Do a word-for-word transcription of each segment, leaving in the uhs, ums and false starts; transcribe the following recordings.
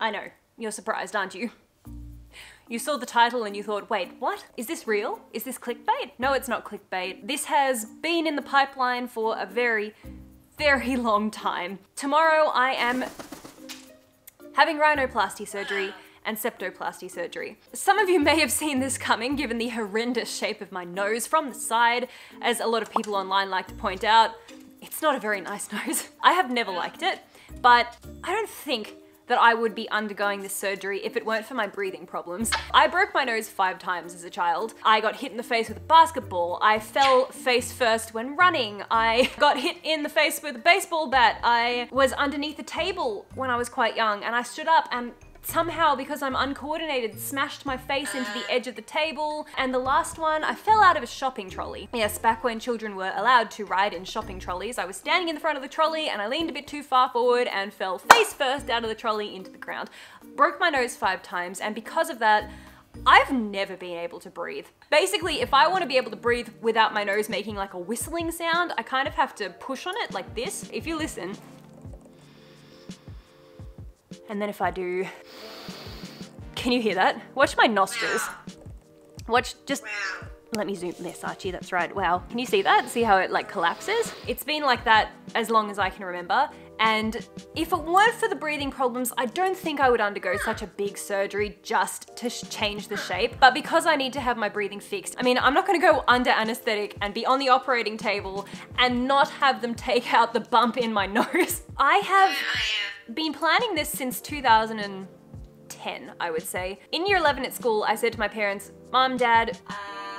I know, you're surprised, aren't you? You saw the title and you thought, wait, what? Is this real? Is this clickbait? No, it's not clickbait. This has been in the pipeline for a very, very long time. Tomorrow I am having rhinoplasty surgery and septoplasty surgery. Some of you may have seen this coming given the horrendous shape of my nose from the side, as a lot of people online like to point out. It's not a very nice nose. I have never liked it, but I don't think that I would be undergoing this surgery if it weren't for my breathing problems. I broke my nose five times as a child. I got hit in the face with a basketball. I fell face first when running. I got hit in the face with a baseball bat. I was underneath a table when I was quite young and I stood up and somehow, because I'm uncoordinated, smashed my face into the edge of the table. And the last one, I fell out of a shopping trolley. Yes, back when children were allowed to ride in shopping trolleys, I was standing in the front of the trolley and I leaned a bit too far forward and fell face first out of the trolley into the ground. Broke my nose five times, and because of that, I've never been able to breathe. Basically, if I want to be able to breathe without my nose making like a whistling sound, I kind of have to push on it like this. If you listen, and then if I do, can you hear that? Watch my nostrils. Watch, just let me zoom this, Archie, that's right, wow. Can you see that? See how it like collapses? It's been like that as long as I can remember. And if it weren't for the breathing problems, I don't think I would undergo such a big surgery just to change the shape. But because I need to have my breathing fixed, I mean, I'm not gonna go under anesthetic and be on the operating table and not have them take out the bump in my nose. I have been planning this since two thousand ten, I would say. In year eleven at school, I said to my parents, Mom, Dad,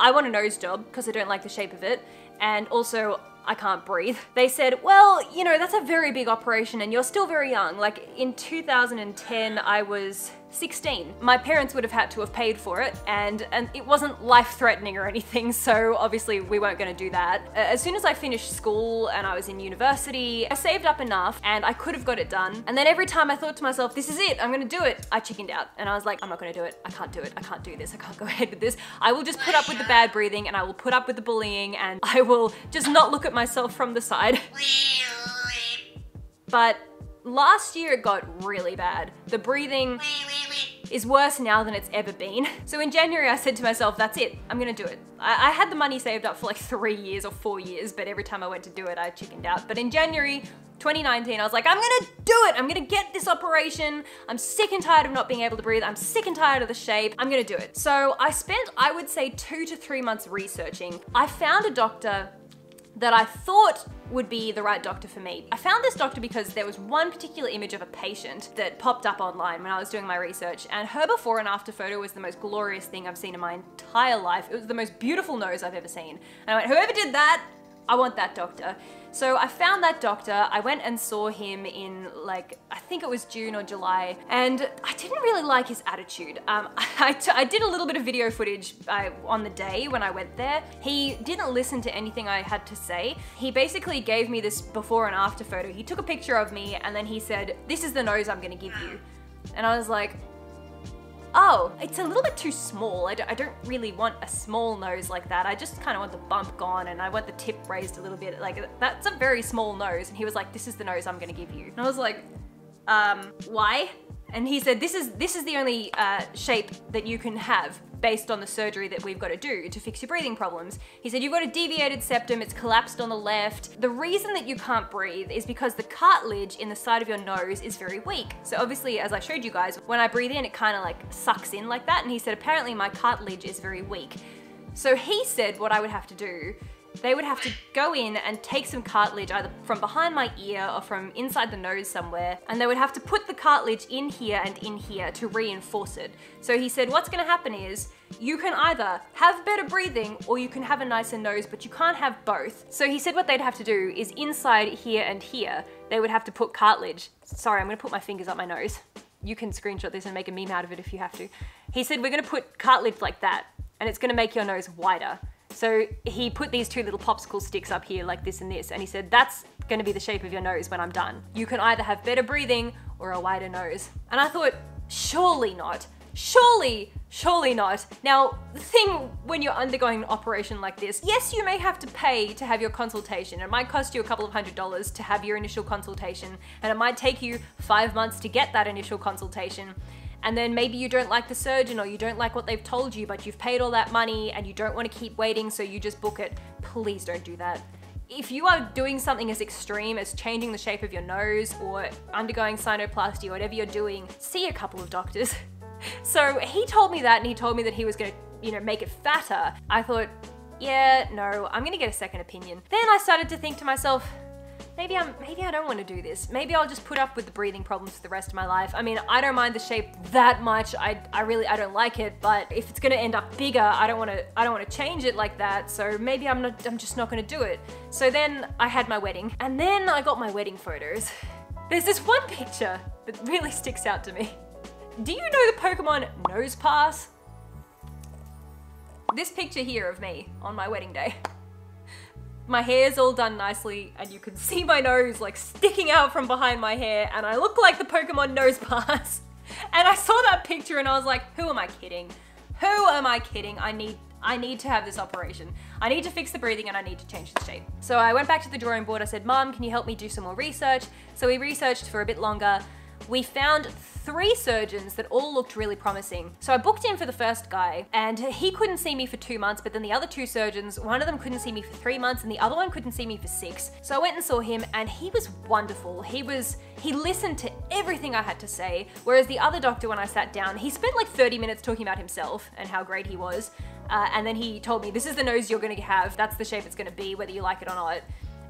I want a nose job because I don't like the shape of it. And also, I can't breathe. They said, well, you know, that's a very big operation and you're still very young. Like in two thousand ten, I was sixteen. My parents would have had to have paid for it, and, and it wasn't life-threatening or anything, so obviously we weren't gonna do that. As soon as I finished school and I was in university, I saved up enough and I could have got it done. And then every time I thought to myself, this is it, I'm gonna do it, I chickened out. And I was like, I'm not gonna do it, I can't do it, I can't do this, I can't go ahead with this. I will just put up with the bad breathing and I will put up with the bullying and I will just not look at myself from the side. But last year it got really bad. The breathing is worse now than it's ever been. So in January I said to myself, that's it, I'm gonna do it. I, I had the money saved up for like three years or four years, but every time I went to do it, I chickened out. But in January twenty nineteen, I was like, I'm gonna do it, I'm gonna get this operation. I'm sick and tired of not being able to breathe. I'm sick and tired of the shape, I'm gonna do it. So I spent, I would say two to three months researching. I found a doctor that I thought would be the right doctor for me. I found this doctor because there was one particular image of a patient that popped up online when I was doing my research, and her before and after photo was the most glorious thing I've seen in my entire life. It was the most beautiful nose I've ever seen. And I went, whoever did that, I want that doctor. So I found that doctor, I went and saw him in like, I think it was June or July, and I didn't really like his attitude. Um, I, t I did a little bit of video footage I, on the day when I went there. He didn't listen to anything I had to say. He basically gave me this before and after photo. He took a picture of me and then he said, this is the nose I'm gonna give you. And I was like, oh, it's a little bit too small. I don't, I don't really want a small nose like that. I just kind of want the bump gone and I want the tip raised a little bit. Like, that's a very small nose. And he was like, this is the nose I'm gonna give you. And I was like, um, why? And he said, this is, this is the only uh, shape that you can have based on the surgery that we've got to do to fix your breathing problems. He said, you've got a deviated septum, it's collapsed on the left. The reason that you can't breathe is because the cartilage in the side of your nose is very weak. So obviously, as I showed you guys, when I breathe in, it kind of like sucks in like that. And he said, apparently my cartilage is very weak. So he said what I would have to do, they would have to go in and take some cartilage either from behind my ear or from inside the nose somewhere, and they would have to put the cartilage in here and in here to reinforce it. So he said, what's gonna happen is you can either have better breathing or you can have a nicer nose, but you can't have both. So he said what they'd have to do is inside here and here, they would have to put cartilage. Sorry, I'm gonna put my fingers up my nose. You can screenshot this and make a meme out of it if you have to. He said, we're gonna put cartilage like that and it's gonna make your nose wider. So he put these two little popsicle sticks up here like this and this, and he said, that's gonna be the shape of your nose when I'm done. You can either have better breathing or a wider nose. And I thought, surely not. Surely, surely not. Now, the thing when you're undergoing an operation like this, yes, you may have to pay to have your consultation. It might cost you a couple of hundred dollars to have your initial consultation, and it might take you five months to get that initial consultation. And then maybe you don't like the surgeon or you don't like what they've told you, but you've paid all that money and you don't want to keep waiting, so you just book it. Please don't do that. If you are doing something as extreme as changing the shape of your nose or undergoing rhinoplasty or whatever you're doing, see a couple of doctors. So he told me that, and he told me that he was gonna, you know, make it fatter. I thought, yeah, no, I'm gonna get a second opinion. Then I started to think to myself, Maybe, I'm, maybe I don't want to do this. Maybe I'll just put up with the breathing problems for the rest of my life. I mean, I don't mind the shape that much. I, I really, I don't like it, but if it's going to end up bigger, I don't want to, I don't want to change it like that. So maybe I'm not, I'm just not going to do it. So then I had my wedding, and then I got my wedding photos. There's this one picture that really sticks out to me. Do you know the Pokemon Nosepass? This picture here of me on my wedding day. My hair's all done nicely, and you can see my nose like sticking out from behind my hair, and I look like the Pokemon Nosepass. And I saw that picture and I was like, who am I kidding? Who am I kidding? I need, I need to have this operation. I need to fix the breathing and I need to change the shape. So I went back to the drawing board. I said, Mom, can you help me do some more research? So we researched for a bit longer. We found three surgeons that all looked really promising. So I booked in for the first guy, and he couldn't see me for two months, but then the other two surgeons, one of them couldn't see me for three months and the other one couldn't see me for six. So I went and saw him, and he was wonderful. He was, he listened to everything I had to say, whereas the other doctor, when I sat down, he spent like thirty minutes talking about himself and how great he was. Uh, and then he told me, this is the nose you're gonna have, that's the shape it's gonna be, whether you like it or not.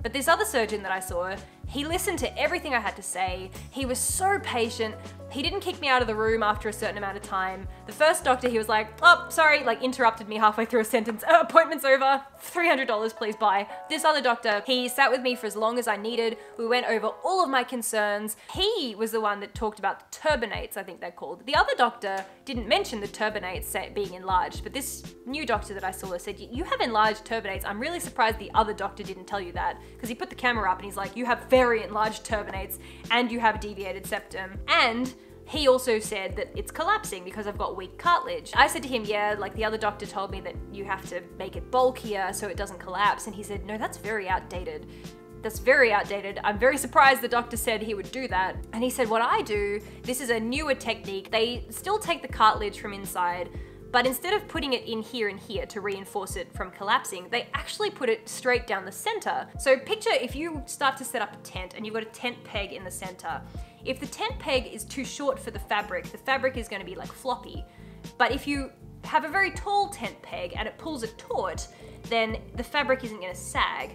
But this other surgeon that I saw, he listened to everything I had to say. He was so patient. He didn't kick me out of the room after a certain amount of time. The first doctor, he was like, oh, sorry, like interrupted me halfway through a sentence. Oh, appointment's over, three hundred dollars, please buy. This other doctor, he sat with me for as long as I needed. We went over all of my concerns. He was the one that talked about the turbinates, I think they're called. The other doctor didn't mention the turbinates being enlarged, but this new doctor that I saw said, you have enlarged turbinates. I'm really surprised the other doctor didn't tell you that, because he put the camera up and he's like, you have very enlarged turbinates and you have a deviated septum. And he also said that it's collapsing because I've got weak cartilage. I said to him, yeah, like the other doctor told me that you have to make it bulkier so it doesn't collapse. And he said, no, that's very outdated. That's very outdated. I'm very surprised the doctor said he would do that. And he said, what I do, this is a newer technique. They still take the cartilage from inside, but instead of putting it in here and here to reinforce it from collapsing, they actually put it straight down the center. So picture if you start to set up a tent and you've got a tent peg in the center. If the tent peg is too short for the fabric, the fabric is going to be like floppy. But if you have a very tall tent peg and it pulls it taut, then the fabric isn't going to sag.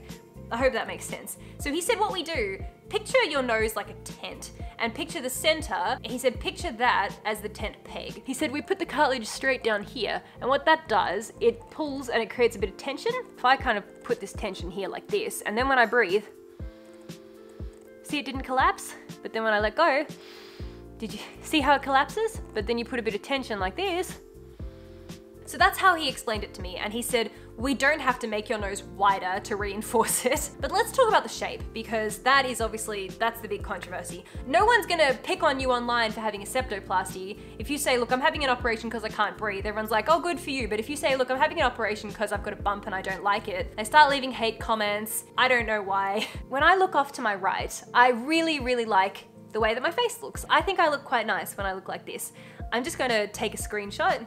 I hope that makes sense. So he said what we do, picture your nose like a tent and picture the center. He said, picture that as the tent peg. He said, we put the cartilage straight down here. And what that does, it pulls and it creates a bit of tension. If I kind of put this tension here like this, and then when I breathe, see, it didn't collapse, but then when I let go, did you see how it collapses? But then you put a bit of tension like this. So that's how he explained it to me. And he said, we don't have to make your nose wider to reinforce it. But let's talk about the shape, because that is obviously, that's the big controversy. No one's gonna pick on you online for having a septoplasty. If you say, look, I'm having an operation because I can't breathe, everyone's like, oh, good for you. But if you say, look, I'm having an operation because I've got a bump and I don't like it, they start leaving hate comments. I don't know why. When I look off to my right, I really, really like the way that my face looks. I think I look quite nice when I look like this. I'm just gonna take a screenshot.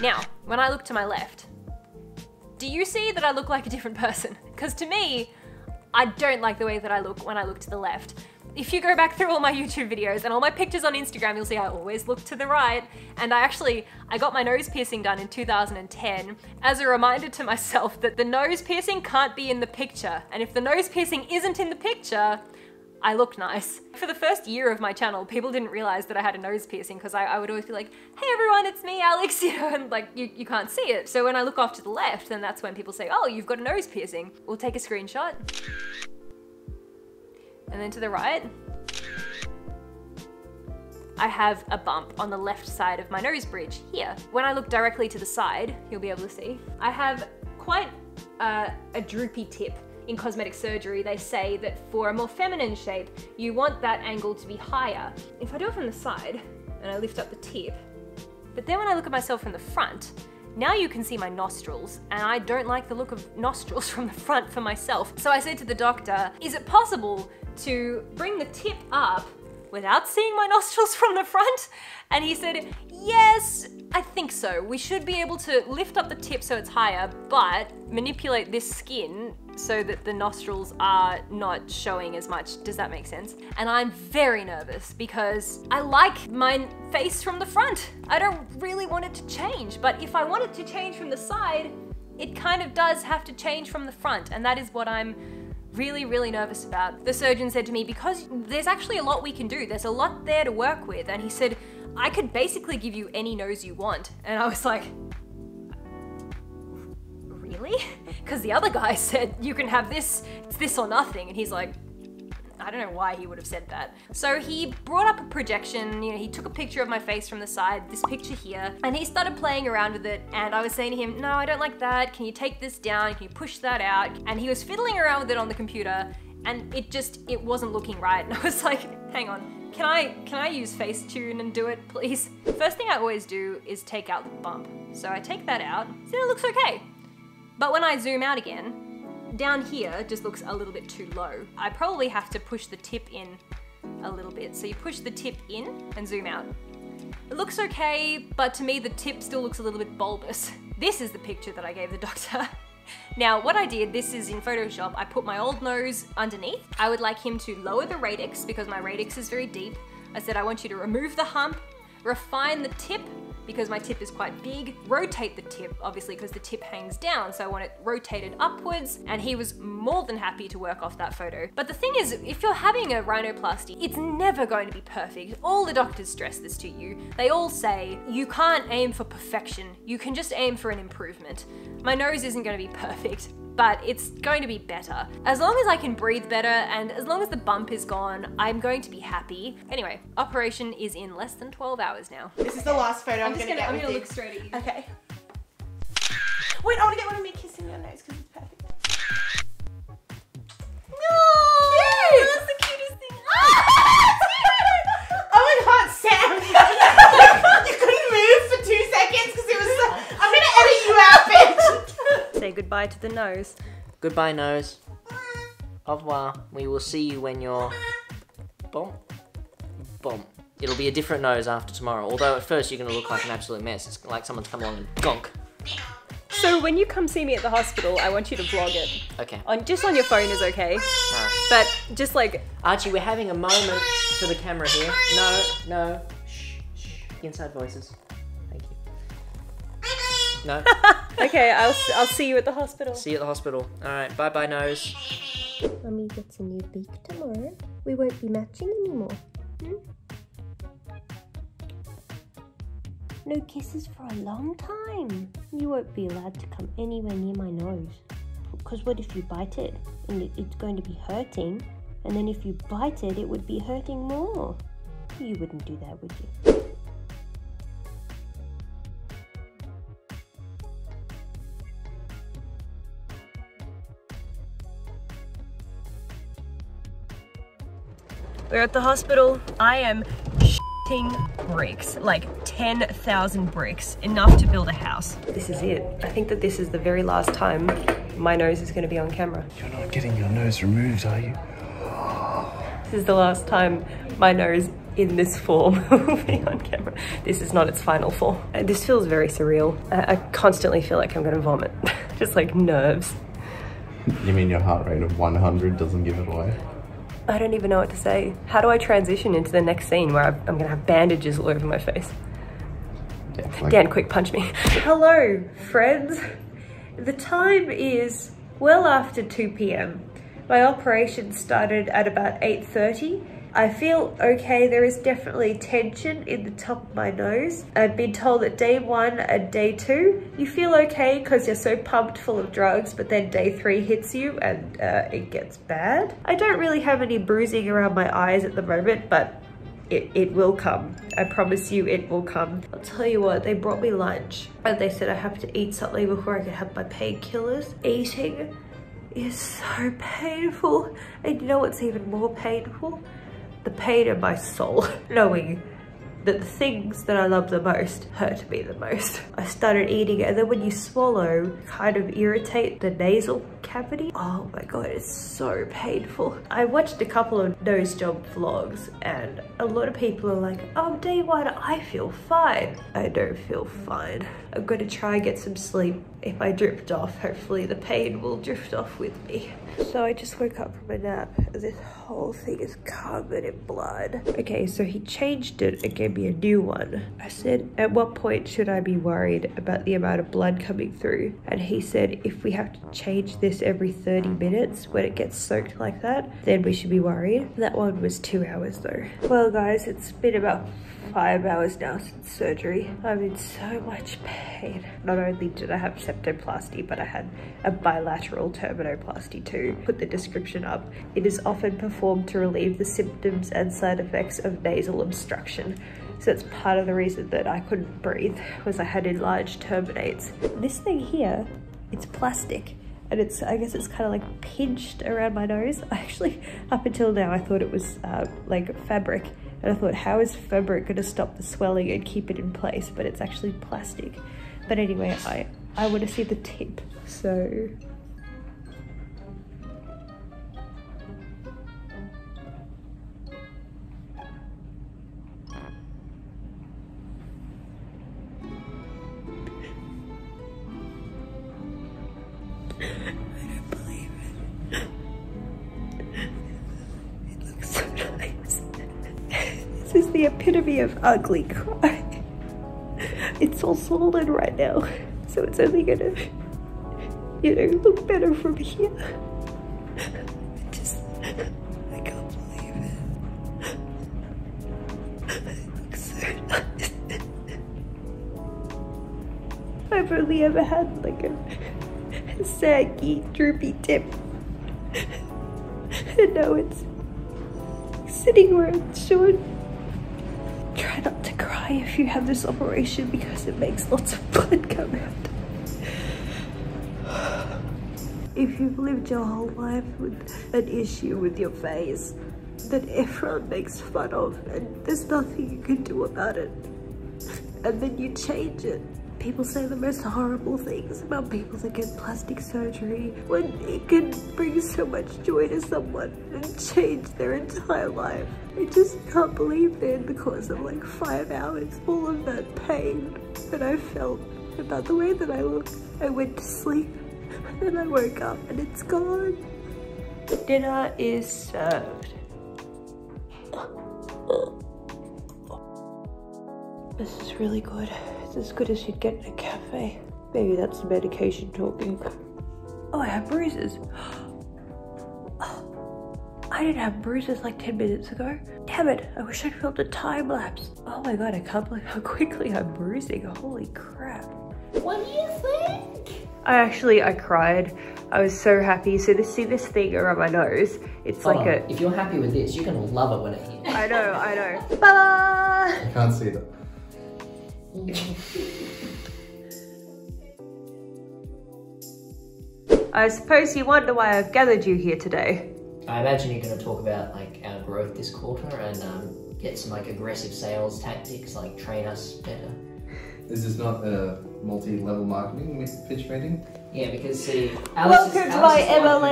Now, when I look to my left, do you see that I look like a different person? Because to me, I don't like the way that I look when I look to the left. If you go back through all my YouTube videos and all my pictures on Instagram, you'll see I always look to the right. And I actually, I got my nose piercing done in two thousand ten as a reminder to myself that the nose piercing can't be in the picture. And if the nose piercing isn't in the picture, I look nice. For the first year of my channel, people didn't realize that I had a nose piercing, because I, I would always be like, hey everyone, it's me, Alex, you know, and like, you, you can't see it. So when I look off to the left, then that's when people say, oh, you've got a nose piercing. We'll take a screenshot. And then to the right, I have a bump on the left side of my nose bridge here. When I look directly to the side, you'll be able to see, I have quite uh, a droopy tip. In cosmetic surgery, they say that for a more feminine shape, you want that angle to be higher. If I do it from the side and I lift up the tip, But then when I look at myself in the front, now you can see my nostrils, and I don't like the look of nostrils from the front for myself. So I said to the doctor, is it possible to bring the tip up without seeing my nostrils from the front? And he said, yes, I think so. We should be able to lift up the tip so it's higher, but manipulate this skin so that the nostrils are not showing as much. Does that make sense? And I'm very nervous because I like my face from the front. I don't really want it to change, but if I want it to change from the side, it kind of does have to change from the front, and that is what I'm really, really nervous about. The surgeon said to me, because there's actually a lot we can do, there's a lot there to work with, and he said, I could basically give you any nose you want. And I was like, really? Because the other guy said, you can have this, it's this or nothing. And he's like, I don't know why he would have said that. So he brought up a projection, you know, he took a picture of my face from the side, this picture here, and he started playing around with it, and I was saying to him, no, I don't like that, can you take this down, can you push that out? And he was fiddling around with it on the computer, and it just, it wasn't looking right, and I was like, hang on, can I, can I use Facetune and do it, please? The first thing I always do is take out the bump. So I take that out, so it looks okay. But when I zoom out again, down here just looks a little bit too low. I probably have to push the tip in a little bit. So you push the tip in and zoom out. It looks okay, but to me the tip still looks a little bit bulbous. This is the picture that I gave the doctor. Now what I did, this is in Photoshop, I put my old nose underneath. I would like him to lower the radix because my radix is very deep. I said, I want you to remove the hump, refine the tip, because my tip is quite big, rotate the tip, obviously, because the tip hangs down, so I want it rotated upwards, and he was more than happy to work off that photo. But the thing is, if you're having a rhinoplasty, it's never going to be perfect. All the doctors stress this to you. They all say, you can't aim for perfection, you can just aim for an improvement. My nose isn't going to be perfect, but it's going to be better. As long as I can breathe better and as long as the bump is gone, I'm going to be happy. Anyway, operation is in less than twelve hours now. This is the last photo I'm, I'm gonna, gonna get I'm with gonna you. look straight at you. Okay. Wait, I wanna get one of me kissing your nose because it's perfect. No! Yay! That's the cutest thing. Oh my god, Sam! You couldn't move for two seconds because it was so... I'm gonna edit you out, bitch! Say goodbye to the nose. Goodbye, nose. Au revoir. We will see you when you're... Bomp. Bomp. It'll be a different nose after tomorrow, although at first you're going to look like an absolute mess. It's like someone's come along and gonk. So when you come see me at the hospital, I want you to vlog it. Okay. On, just on your phone is okay. No. But just like... Archie, we're having a moment for the camera here. No, no. Shh, shh. Inside voices. Thank you. No. Okay, I'll, I'll see you at the hospital. See you at the hospital. Alright, bye-bye, nose. Mummy gets a new beak tomorrow. We won't be matching anymore. Hmm? No kisses for a long time. You won't be allowed to come anywhere near my nose. Because what if you bite it? And it, it's going to be hurting. And then if you bite it, it would be hurting more. You wouldn't do that, would you? We're at the hospital. I am shitting bricks, like ten thousand bricks, enough to build a house. This is it. I think that this is the very last time my nose is going to be on camera. You're not getting your nose removed, are you? This is the last time my nose in this form will be on camera. This is not its final form. This feels very surreal. I, I constantly feel like I'm going to vomit. Just like nerves. You mean your heart rate of one hundred doesn't give it away? I don't even know what to say. How do I transition into the next scene where I'm gonna have bandages all over my face? Yeah, like... Dan, quick, punch me. Hello, friends. The time is well after two p m My operation started at about eight thirty. I feel okay. There is definitely tension in the top of my nose. I've been told that day one and day two, you feel okay because you're so pumped full of drugs, but then day three hits you and uh, it gets bad. I don't really have any bruising around my eyes at the moment, but it, it will come. I promise you it will come. I'll tell you what, they brought me lunch and they said I have to eat something before I could have my painkillers. Eating is so painful. And you know what's even more painful? The pain in my soul, knowing that the things that I love the most hurt me the most. I started eating it, and then when you swallow, kind of irritate the nasal cavity. Oh my god, it's so painful. I watched a couple of nose job vlogs, and a lot of people are like, oh, day one, I feel fine. I don't feel fine. I'm gonna try and get some sleep. If I drift off, hopefully the pain will drift off with me. So I just woke up from a nap. This whole thing is covered in blood. Okay, so he changed it and gave me a new one. I said, at what point should I be worried about the amount of blood coming through? And he said, if we have to change this every thirty minutes when it gets soaked like that, then we should be worried. That one was two hours though. Well guys, it's been about five hours now since surgery. I'm in so much pain. Not only did I have septoplasty, but I had a bilateral terminoplasty too. Put the description up. It is often performed to relieve the symptoms and side effects of nasal obstruction. So that's part of the reason that I couldn't breathe, was I had enlarged terminates. This thing here, it's plastic. And it's, I guess it's kind of like pinched around my nose. Actually, up until now, I thought it was uh, like fabric. And I thought, how is fabric gonna stop the swelling and keep it in place? But it's actually plastic. But anyway, I, I wanna see the tip, so. The epitome of ugly cry. It's all swollen right now, so it's only gonna, you know, look better from here. I just, I can't believe it. It looks so nice. I've only ever had like a, a saggy, droopy tip, and now it's sitting where it's short. Try not to cry if you have this operation because it makes lots of blood come out. If you've lived your whole life with an issue with your face that everyone makes fun of and there's nothing you can do about it, and then you change it. People say the most horrible things about people that get plastic surgery when it can bring so much joy to someone and change their entire life. I just can't believe they're in the cause of like five hours, all of that pain that I felt about the way that I looked. I went to sleep and I woke up and it's gone. Dinner is served. This is really good. It's as good as you'd get in a cafe. Maybe that's the medication talking. Oh, I have bruises. Oh, I didn't have bruises like ten minutes ago. Damn it, I wish I'd filmed a time lapse. Oh my god, I can't believe how quickly I'm bruising. Holy crap. What do you think? I actually, I cried. I was so happy. So to see this thing around my nose, it's Hold like on. a- If you're happy with this, you're gonna love it when it hits. I know, I know. Bye-bye! I can't see that. I suppose you wonder why I've gathered you here today. I imagine you're going to talk about like our growth this quarter and um, get some like aggressive sales tactics, like train us better. Is this not the multi-level marketing with pitch meeting? Yeah, because see, Alice welcome is, to Alice my M L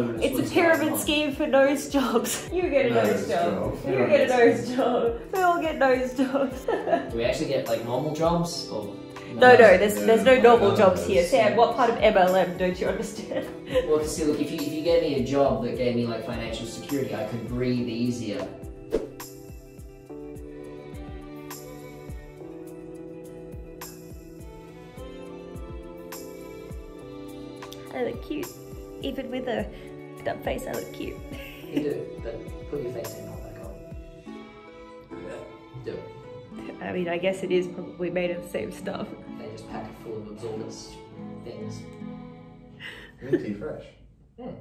M. It's a pyramid scheme for nose jobs. You get a nose, nose job. job. You get a nose job. We all get nose jobs. Do we actually get like normal jobs or? No, no, there's no, there's no normal jobs here. Sam, what part of M L M don't you understand? Well, see, look, if you if you gave me a job that gave me like financial security, I could breathe easier. I look cute. Even with a dumb face, I look cute. You do, but put your face in, not like old. Do it. I mean, I guess it is probably made of the same stuff. They just pack it full of absorbent things. Minty fresh. Yeah.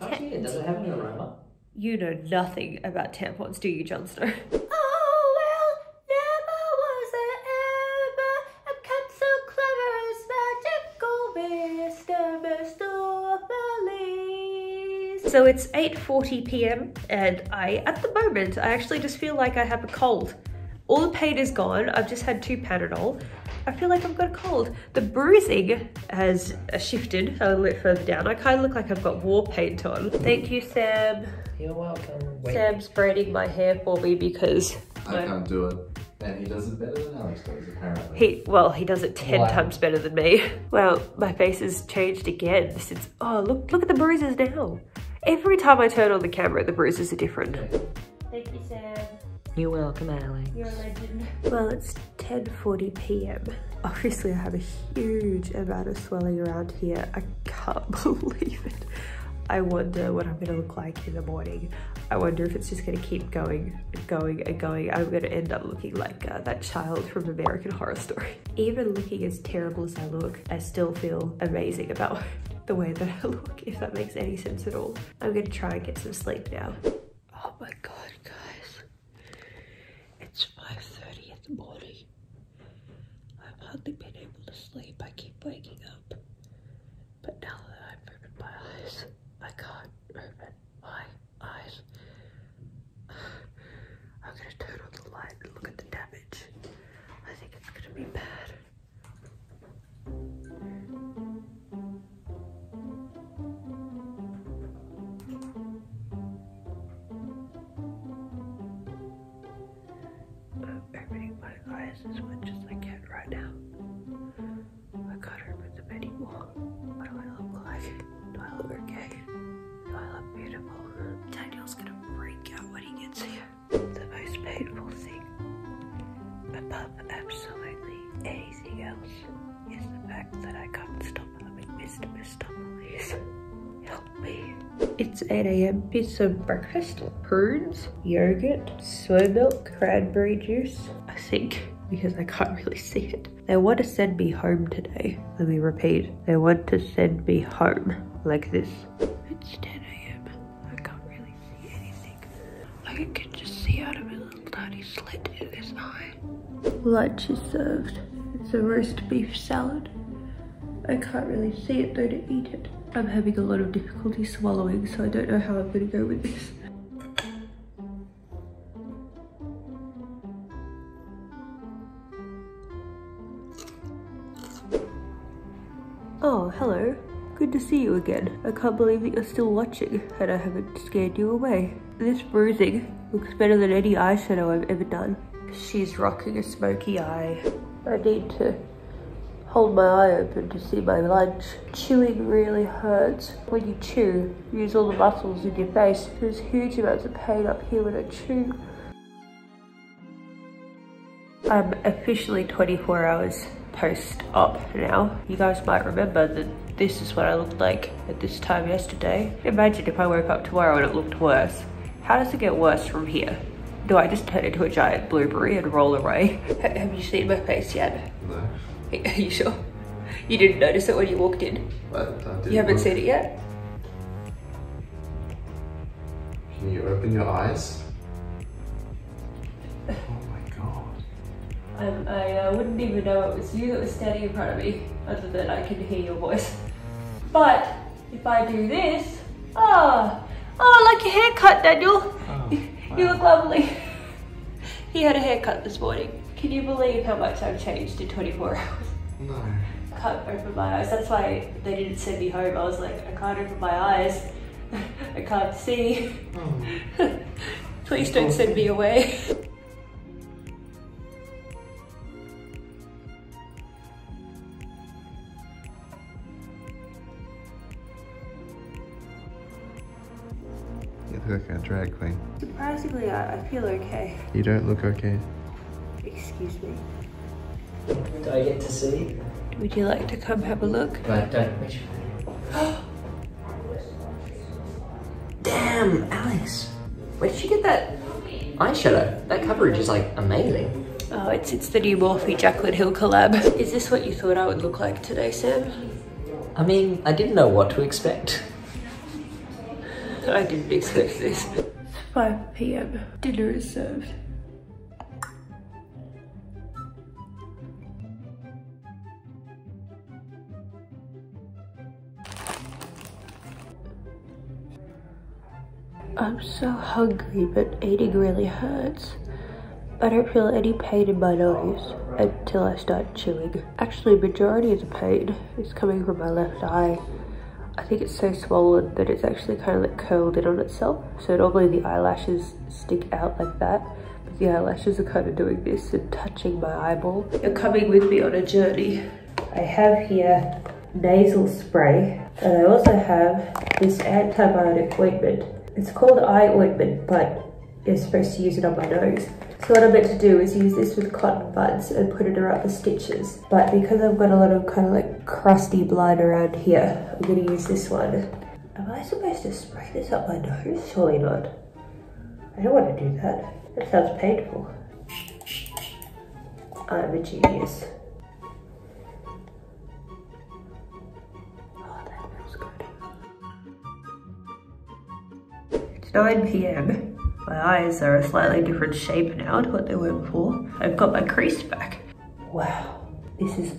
Actually, it doesn't have any aroma. You know nothing about tampons, do you, Jon Snow? So it's eight forty p m and I, at the moment, I actually just feel like I have a cold. All the pain is gone. I've just had two Panadol. I feel like I've got a cold. The bruising has shifted a little bit further down. I kind of look like I've got war paint on. Thank you, Sam. You're welcome. Wait. Sam's braiding my hair for me because I can't do it. And he does it better than Alex does, apparently. He, well, he does it ten wow. times better than me. Well, my face has changed again since, oh, look, look at the bruises now. Every time I turn on the camera, the bruises are different. Thank you, Sam. You're welcome, Alex. You're a legend. Well, it's ten forty p m Obviously, I have a huge amount of swelling around here. I can't believe it. I wonder what I'm gonna look like in the morning. I wonder if it's just gonna keep going and going and going. I'm gonna end up looking like uh, that child from American Horror Story. Even looking as terrible as I look, I still feel amazing about the way that I look, if that makes any sense at all. I'm gonna try and get some sleep now. Oh my God, guys. It's five thirty in the morning. I've hardly been able to sleep. I keep waking up, but now that I've opened my eyes, I can't open my eyes. I'm gonna turn on the light and look at the damage. I think it's gonna be bad. I'm opening my eyes as much as I can right now. I can't open them anymore. What do I look like? Do I look okay? Do I look beautiful? Daniel's gonna freak out when he gets here. The most painful thing, above absolutely anything else, is the fact that I can't stop having Mister Mistopheles. Help me. It's eight a m Bits of breakfast, prunes, yogurt, soy milk, cranberry juice. I think, because I can't really see it. They want to send me home today. Let me repeat. They want to send me home like this. It's ten a m I can't really see anything. I can just see out of a little tiny slit in this eye. Lunch is served. It's a roast beef salad. I can't really see it though to eat it. I'm having a lot of difficulty swallowing, so I don't know how I'm gonna go with this. Oh, hello. Good to see you again. I can't believe that you're still watching and I haven't scared you away. This bruising looks better than any eyeshadow I've ever done. She's rocking a smoky eye. I need to hold my eye open to see my lunch. Chewing really hurts. When you chew, you use all the muscles in your face. There's huge amounts of pain up here when I chew. I'm officially twenty-four hours post-op now. You guys might remember that this is what I looked like at this time yesterday. Imagine if I woke up tomorrow and it looked worse. How does it get worse from here? Do I just turn into a giant blueberry and roll away? Have you seen my face yet? No. Are you sure? You didn't notice it when you walked in? I, I didn't you haven't look. seen it yet? Can you open your eyes? Um, I uh, wouldn't even know it was you that was standing in front of me, other than I could hear your voice. But if I do this, oh, oh, I like your haircut, Daniel. Oh, wow. You look lovely. He had a haircut this morning. Can you believe how much I've changed in twenty-four hours? No. I can't open my eyes. That's why they didn't send me home. I was like, I can't open my eyes. I can't see. Oh. Please don't send me away. You look like a drag queen. Surprisingly, I, I feel okay. You don't look okay. Excuse me. Do I get to see? Would you like to come have a look? No, don't. Which one? Damn, Alex. Where did you get that eyeshadow? That coverage is like amazing. Oh, it's it's the new Morphe Jaclyn Hill collab. Is this what you thought I would look like today, Sam? I mean, I didn't know what to expect. I didn't expect this. five p m Dinner is served. I'm so hungry, but eating really hurts. I don't feel any pain in my nose until I start chewing. Actually, majority of the pain is coming from my left eye. I think it's so swollen that it's actually kind of like curled in on itself. So normally the eyelashes stick out like that, but the eyelashes are kind of doing this and touching my eyeball. You're coming with me on a journey. I have here nasal spray, and I also have this antibiotic ointment. It's called eye ointment, but you're supposed to use it on my nose. So what I'm meant to do is use this with cotton buds and put it around the stitches. But because I've got a lot of kind of like crusty blood around here, I'm gonna use this one. Am I supposed to spray this up my nose? Surely not. I don't want to do that. That sounds painful. I'm a genius. Oh, that feels good. It's nine p m My eyes are a slightly different shape now to what they were before. I've got my crease back. Wow, this is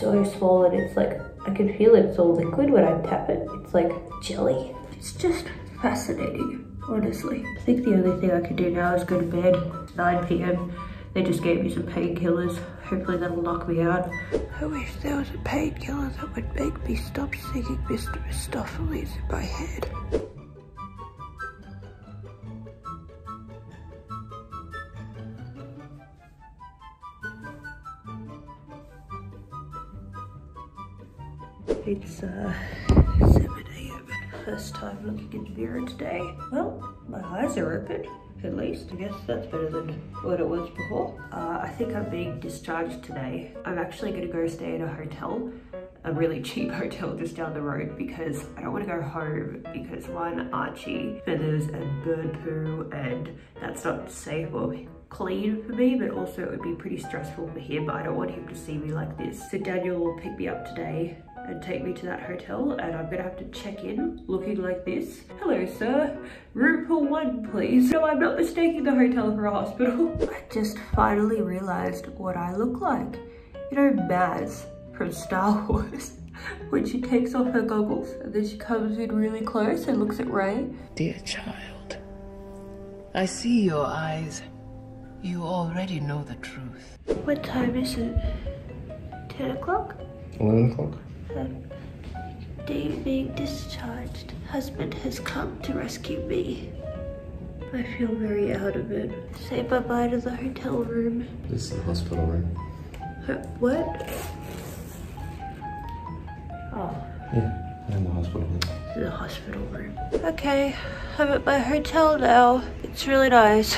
so swollen. It's like, I can feel it's all liquid when I tap it. It's like jelly. It's just fascinating, honestly. I think the only thing I can do now is go to bed. It's nine p m They just gave me some painkillers. Hopefully that'll knock me out. I wish there was a painkiller that would make me stop singing Mister Mistopheles in my head. It's uh, seven a m First time looking in the mirror today. Well, my eyes are open, at least. I guess that's better than what it was before. Uh, I think I'm being discharged today. I'm actually gonna go stay at a hotel, a really cheap hotel just down the road, because I don't wanna go home because one, Archie, feathers and bird poo, and that's not safe or clean for me, but also it would be pretty stressful for him. I don't want him to see me like this. So Daniel will pick me up today and take me to that hotel, and I'm gonna have to check in looking like this. Hello, sir. Room for one, please. No, I'm not mistaking the hotel for a hospital. I just finally realized what I look like. You know, Maz from Star Wars, when she takes off her goggles and then she comes in really close and looks at Ray. Dear child, I see your eyes. You already know the truth. What time is it? ten o'clock? eleven o'clock. Um, Dave being discharged. Husband has come to rescue me. I feel very out of it. Say bye-bye to the hotel room. This is the hospital room. Uh, what? Oh. Yeah, I'm in the hospital room. The hospital room. Okay, I'm at my hotel now. It's really nice.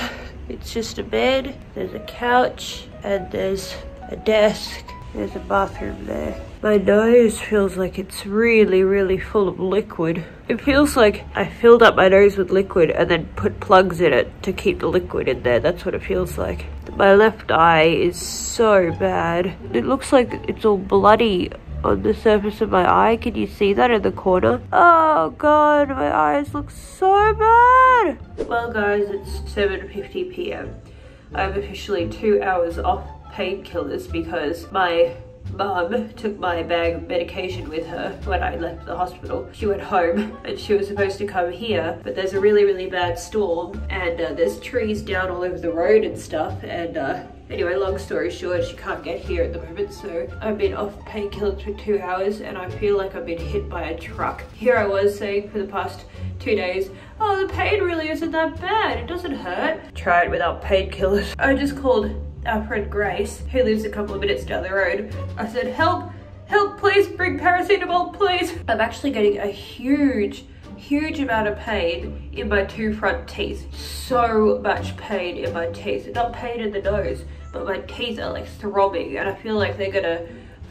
It's just a bed, there's a couch, and there's a desk. There's a bathroom there. My nose feels like it's really, really full of liquid. It feels like I filled up my nose with liquid and then put plugs in it to keep the liquid in there. That's what it feels like. My left eye is so bad. It looks like it's all bloody on the surface of my eye. Can you see that in the corner? Oh God, my eyes look so bad. Well guys, it's seven fifty p m I'm officially two hours off painkillers because my mum took my bag of medication with her when I left the hospital. She went home and she was supposed to come here, but there's a really, really bad storm and uh, there's trees down all over the road and stuff, and uh, anyway, long story short, she can't get here at the moment, so I've been off painkillers for two hours and I feel like I've been hit by a truck. Here I was saying for the past two days, oh, the pain really isn't that bad, it doesn't hurt. Try it without painkillers. I just called our friend Grace, who lives a couple of minutes down the road. I said, help, help, please bring paracetamol, please. I'm actually getting a huge, huge amount of pain in my two front teeth. So much pain in my teeth. Not pain in the nose, but my teeth are like throbbing and I feel like they're gonna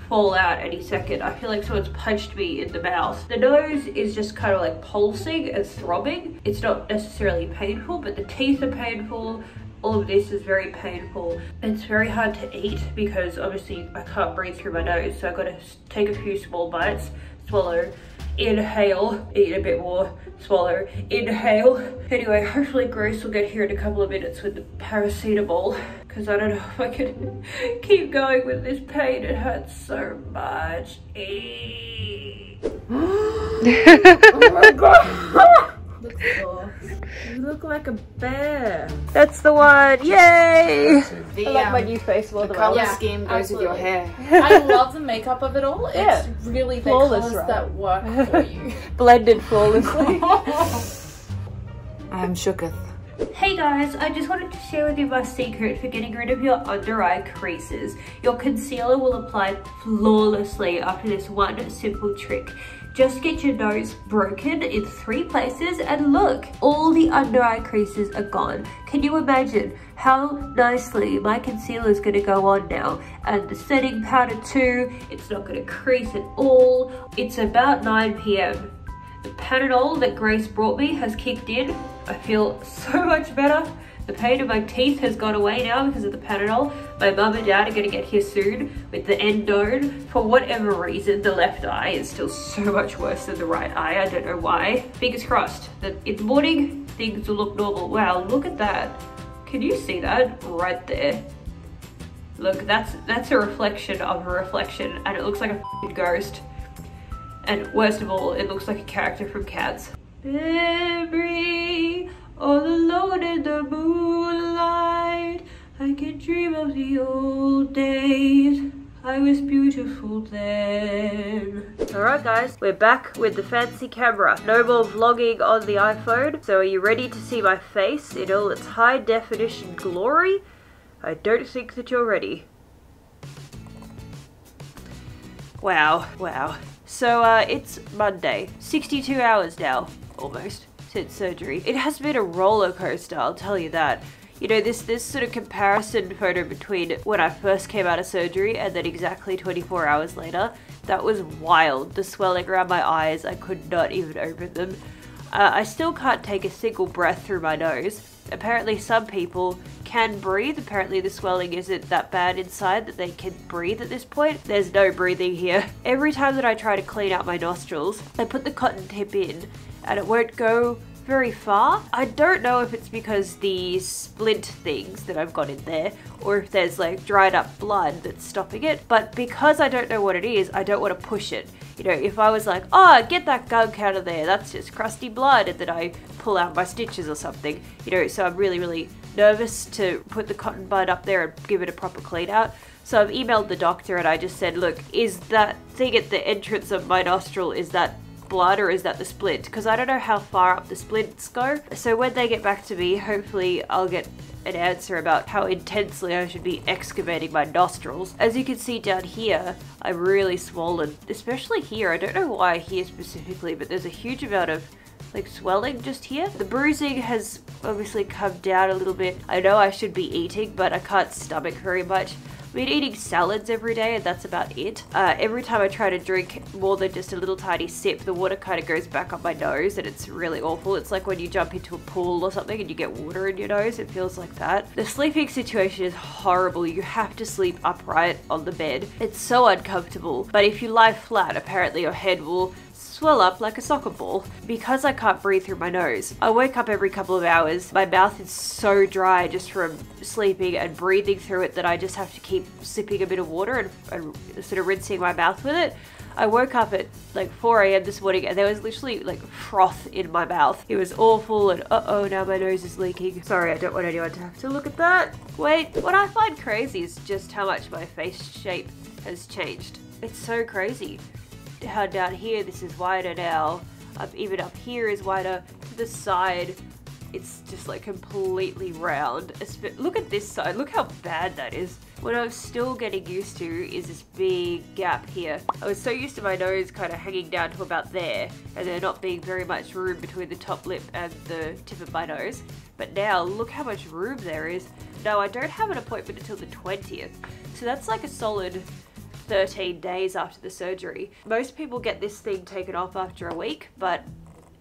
fall out any second. I feel like someone's punched me in the mouth. The nose is just kind of like pulsing and throbbing. It's not necessarily painful, but the teeth are painful. All of this is very painful. It's very hard to eat because obviously I can't breathe through my nose, so I've got to take a few small bites, swallow, inhale, eat a bit more, swallow, inhale. Anyway, hopefully Grace will get here in a couple of minutes with the paracetamol because I don't know if I can keep going with this pain. It hurts so much. Oh my God. You look like a bear. That's the one. Yay! The, I like um, my new face more. The color yeah, scheme goes absolutely. with your hair. I love the makeup of it all. It's yeah. really flawless, the colors right? that work for you. Blended flawlessly. I'm shooketh. Hey guys, I just wanted to share with you my secret for getting rid of your under eye creases. Your concealer will apply flawlessly after this one simple trick. Just get your nose broken in three places and look, all the under eye creases are gone. Can you imagine how nicely my concealer is going to go on now? And the setting powder too, it's not going to crease at all. It's about nine p m The Panadol that Grace brought me has kicked in. I feel so much better. The pain in my teeth has gone away now because of the Panadol. My mum and dad are going to get here soon with the endone. For whatever reason, the left eye is still so much worse than the right eye. I don't know why. Fingers crossed that in the morning, things will look normal. Wow, look at that. Can you see that right there? Look, that's that's a reflection of a reflection, and it looks like a f***ing ghost. And worst of all, it looks like a character from Cats. Memory, all alone in the moonlight, I can dream of the old days. I was beautiful then. Alright guys, we're back with the fancy camera. No more vlogging on the iPhone. So are you ready to see my face in all its high definition glory? I don't think that you're ready. Wow, wow. So uh, it's Monday, sixty-two hours now, almost, since surgery. It has been a roller coaster, I'll tell you that. You know, this, this sort of comparison photo between when I first came out of surgery and then exactly twenty-four hours later, that was wild. The swelling around my eyes, I could not even open them. Uh, I still can't take a single breath through my nose. Apparently some people can breathe. Apparently the swelling isn't that bad inside that they can breathe at this point. There's no breathing here. Every time that I try to clean out my nostrils, I put the cotton tip in and it won't go very far. I don't know if it's because the splint things that I've got in there or if there's like dried up blood that's stopping it, but because I don't know what it is, I don't want to push it. You know, if I was like, oh, get that gunk out of there, that's just crusty blood, and then I pull out my stitches or something, you know, so I'm really, really nervous to put the cotton bud up there and give it a proper clean out. So I've emailed the doctor and I just said, look, is that thing at the entrance of my nostril, is that blood or is that the splint? Because I don't know how far up the splints go. So when they get back to me, hopefully I'll get an answer about how intensely I should be excavating my nostrils. As you can see down here, I'm really swollen, especially here. I don't know why here specifically, but there's a huge amount of like swelling just here. The bruising has obviously come down a little bit. I know I should be eating, but I can't stomach very much. I've been eating salads every day and that's about it. Uh, every time I try to drink more than just a little tiny sip, the water kind of goes back up my nose and it's really awful. It's like when you jump into a pool or something and you get water in your nose, it feels like that. The sleeping situation is horrible. You have to sleep upright on the bed. It's so uncomfortable, but if you lie flat, apparently your head will swell up like a soccer ball. Because I can't breathe through my nose, I wake up every couple of hours. My mouth is so dry just from sleeping and breathing through it that I just have to keep sipping a bit of water and, and sort of rinsing my mouth with it. I woke up at like four a m this morning and there was literally like froth in my mouth. It was awful, and uh-oh, now my nose is leaking. Sorry, I don't want anyone to have to look at that. Wait, what I find crazy is just how much my face shape has changed. It's so crazy. How down here this is wider now, up even up here is wider, to the side it's just like completely round. Look at this side, look how bad that is. What I'm still getting used to is this big gap here. I was so used to my nose kind of hanging down to about there and there not being very much room between the top lip and the tip of my nose, but now look how much room there is. Now I don't have an appointment until the twentieth, so that's like a solid thirteen days after the surgery. Most people get this thing taken off after a week, but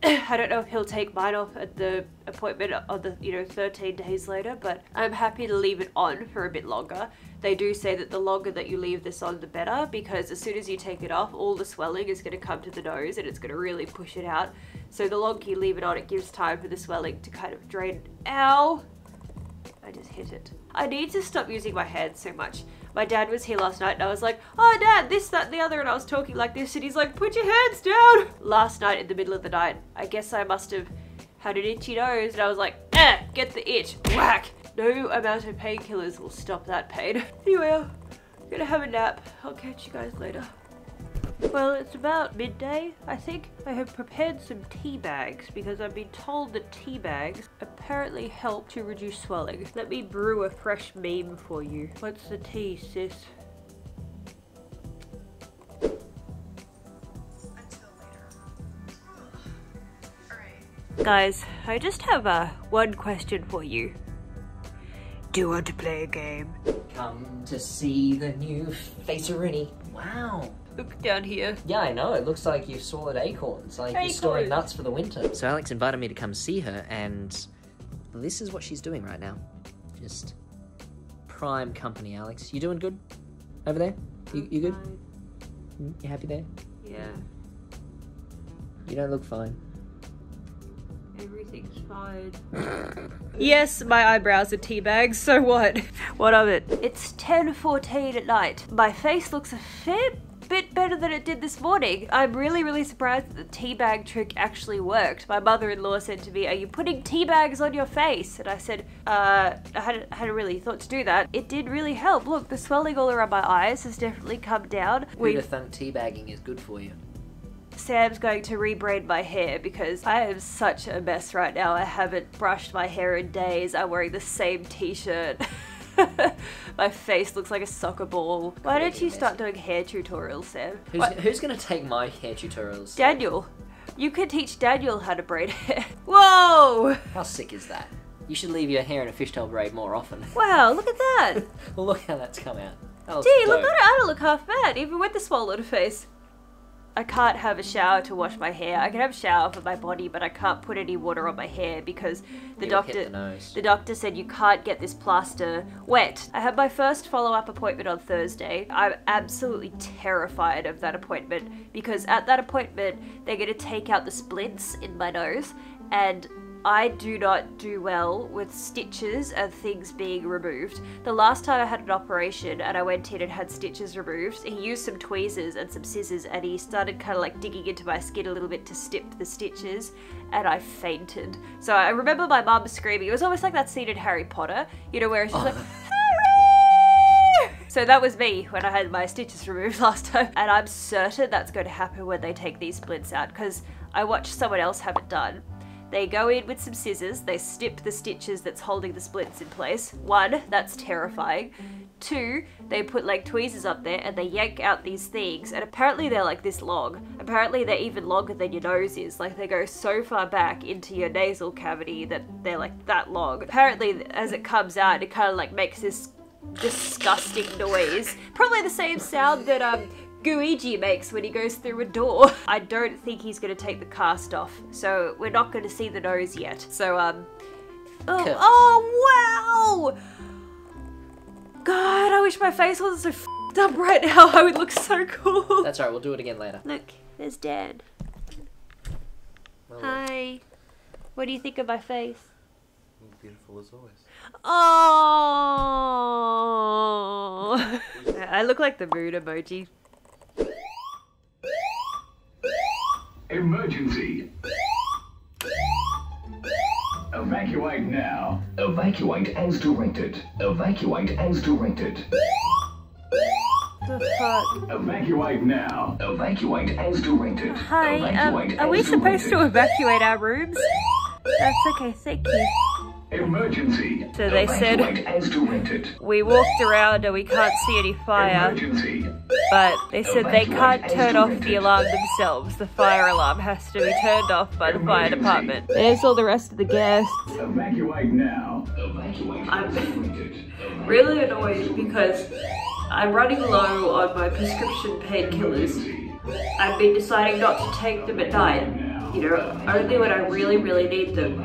I don't know if he'll take mine off at the appointment on the, you know, thirteen days later, but I'm happy to leave it on for a bit longer. They do say that the longer that you leave this on, the better, because as soon as you take it off, all the swelling is going to come to the nose and it's going to really push it out. So the longer you leave it on, it gives time for the swelling to kind of drain. Ow! I just hit it. I need to stop using my hands so much. My dad was here last night and I was like, oh dad, this, that, and the other, and I was talking like this and he's like, put your hands down! Last night in the middle of the night, I guess I must have how to do Cheetos, and I was like, eh, get the itch, whack. No amount of painkillers will stop that pain. Anyway, I'm gonna have a nap. I'll catch you guys later. Well, it's about midday, I think. I have prepared some tea bags because I've been told that tea bags apparently help to reduce swelling. Let me brew a fresh meme for you. What's the tea, sis? Until later. Alright. Guys, I just have uh, one question for you. Do you want to play a game? Come to see the new Facerini. Wow. Look down here. Yeah, I know. It looks like you've swallowed acorns. Like acorns. You're storing nuts for the winter. So Alex invited me to come see her, and this is what she's doing right now. Just prime company, Alex. You doing good over there? You, you good? Mm? You happy there? Yeah. You don't look fine. Everything's fine. Yes, my eyebrows are teabags, so what? What of it? It's ten fourteen at night. My face looks a fair bit better than it did this morning. I'm really, really surprised that the teabag trick actually worked. My mother-in-law said to me, are you putting teabags on your face? And I said, uh, I hadn't, hadn't really thought to do that. It did really help. Look, the swelling all around my eyes has definitely come down. Who'd have thunk teabagging is good for you? Sam's going to rebraid my hair because I am such a mess right now. I haven't brushed my hair in days. I'm wearing the same t-shirt. My face looks like a soccer ball. Why don't you start doing hair tutorials, Sam? Who's, who's gonna take my hair tutorials? Daniel. You could teach Daniel how to braid hair. Whoa! How sick is that? You should leave your hair in a fishtail braid more often. Wow, look at that! Look how that's come out. That was Gee, dope. Look at it, I don't look half bad, even with the swollen face. I can't have a shower to wash my hair. I can have a shower for my body, but I can't put any water on my hair because the doctor the, the doctor said you can't get this plaster wet. I had my first follow-up appointment on Thursday. I'm absolutely terrified of that appointment because at that appointment, they're gonna take out the splints in my nose, and I do not do well with stitches and things being removed. The last time I had an operation and I went in and had stitches removed, he used some tweezers and some scissors and he started kind of like digging into my skin a little bit to snip the stitches, and I fainted. So I remember my mum screaming. It was almost like that scene in Harry Potter, you know, where she's oh. like, so that was me when I had my stitches removed last time. And I'm certain that's going to happen when they take these splints out because I watched someone else have it done. They go in with some scissors, they snip the stitches that's holding the splints in place. One, that's terrifying. Two, they put like tweezers up there and they yank out these things, and apparently they're like this long. Apparently they're even longer than your nose is. Like they go so far back into your nasal cavity that they're like that long. Apparently as it comes out, it kind of like makes this disgusting noise. Probably the same sound that um, Gooigi makes when he goes through a door. I don't think he's gonna take the cast off, so we're not gonna see the nose yet. So, um, oh, oh wow! God, I wish my face wasn't so f***ed up right now. I would look so cool. That's alright, we'll do it again later. Look, there's Dad. Well, hi. What do you think of my face? Beautiful as always. Oh! I look like the moon emoji. Emergency. Evacuate now. Evacuate as directed. Evacuate as directed. The fuck? Evacuate now. Evacuate as directed. Hi, evacuate um, are we supposed directed. to evacuate our rooms? That's okay, thank you. Emergency. So they said, as directed. We walked around and we can't see any fire. Emergency. But they said evacuate they can't turn off the alarm themselves. The fire alarm has to be turned off by the emergency. Fire department. There's all the rest of the guests. Evacuate now. Evacuate I'm really annoyed because I'm running low on my prescription painkillers. I've been deciding not to take them at night. You know, only when I really, really need them.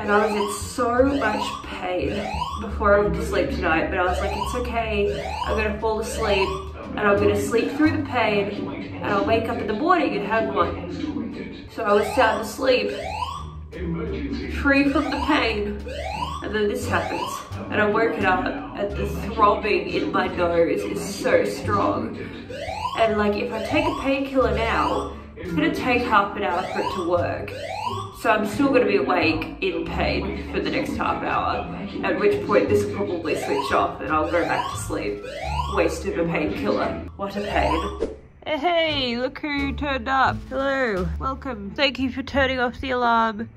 And I was in so much pain before I went to sleep tonight, but I was like, it's okay, I'm gonna fall asleep and I'm gonna sleep through the pain and I'll wake up in the morning and have one. So I was sound asleep, free from the pain, and then this happens. And I woke up and the throbbing in my nose is so strong. And like, if I take a painkiller now, it's gonna take half an hour for it to work. So I'm still going to be awake in pain for the next half hour, at which point this will probably switch off and I'll go back to sleep. Waste of a painkiller. What a pain. Hey, look who turned up. Hello. Welcome. Thank you for turning off the alarm.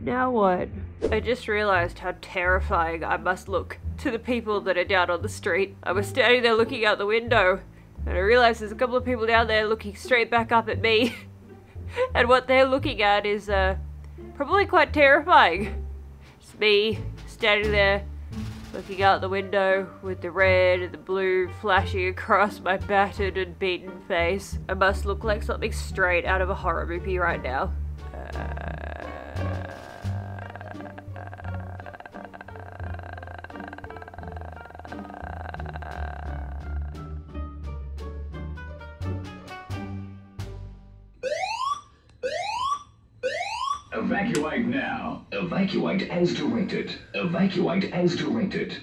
Now what? I just realised how terrifying I must look to the people that are down on the street. I was standing there looking out the window and I realised there's a couple of people down there looking straight back up at me. And what they're looking at is, uh, probably quite terrifying. It's me standing there looking out the window with the red and the blue flashing across my battered and beaten face. I must look like something straight out of a horror movie right now. Evacuate now. Evacuate as directed. Evacuate as directed.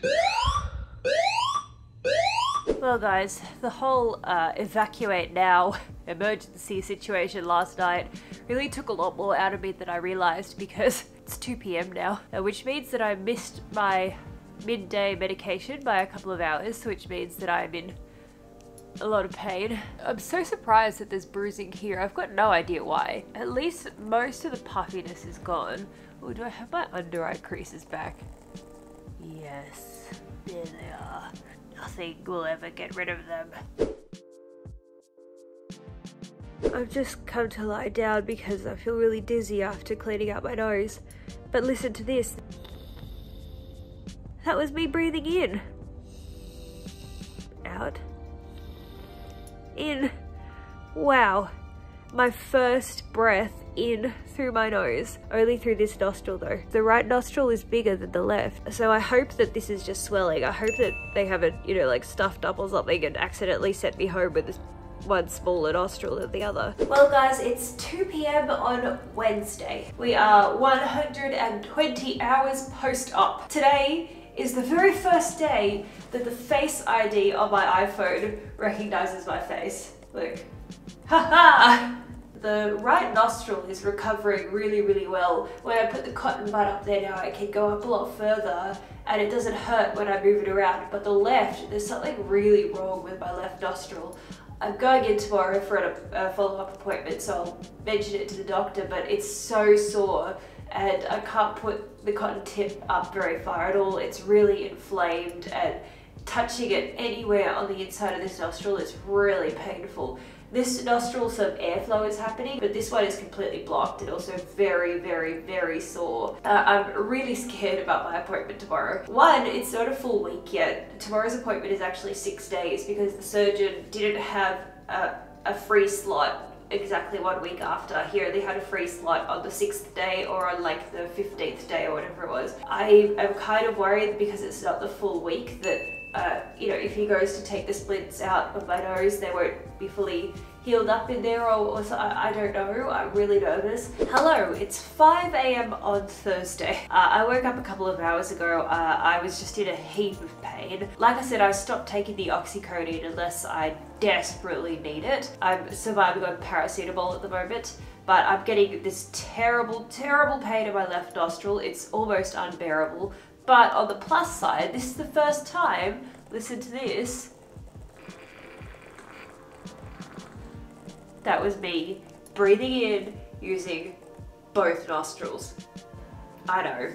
Well guys, the whole uh, evacuate now emergency situation last night really took a lot more out of me than I realised, because it's two p m now, which means that I missed my midday medication by a couple of hours, which means that I'm in a lot of pain. I'm so surprised that there's bruising here. I've got no idea why. At least most of the puffiness is gone. Oh, do I have my under eye creases back? Yes, there they are. Nothing will ever get rid of them. I've just come to lie down because I feel really dizzy after cleaning out my nose. But listen to this. That was me breathing in. Out. In. Wow. My first breath in through my nose. Only through this nostril though. The right nostril is bigger than the left. So I hope that this is just swelling. I hope that they haven't, you know, like stuffed up or something and accidentally sent me home with this one smaller nostril than the other. Well guys, it's two p m on Wednesday. We are one hundred twenty hours post op. Today is the very first day that the Face I D on my iPhone recognises my face. Look. Haha! The right nostril is recovering really, really well. When I put the cotton bud up there now, it can go up a lot further and it doesn't hurt when I move it around. But the left, there's something really wrong with my left nostril. I'm going in tomorrow for a follow-up appointment, so I'll mention it to the doctor, but it's so sore. And I can't put the cotton tip up very far at all. It's really inflamed, and touching it anywhere on the inside of this nostril is really painful. This nostril, some airflow is happening, but this one is completely blocked and also very, very, very sore. Uh, I'm really scared about my appointment tomorrow. One, it's not a full week yet. Tomorrow's appointment is actually six days because the surgeon didn't have a, a free slot exactly one week after. Here they had a free slot on the sixth day or on like the fifteenth day or whatever it was. I am kind of worried because it's not the full week that uh, you know, if he goes to take the splints out of my nose, they won't be fully healed up in there or, or so, I, I don't know. I'm really nervous. Hello, it's five a m on Thursday. Uh, I woke up a couple of hours ago. Uh, I was just in a heap of pain. Like I said, I stopped taking the oxycodone unless I desperately need it. I'm surviving on paracetamol at the moment, but I'm getting this terrible, terrible pain in my left nostril. It's almost unbearable. But on the plus side, this is the first time, listen to this, that was me breathing in using both nostrils. I know.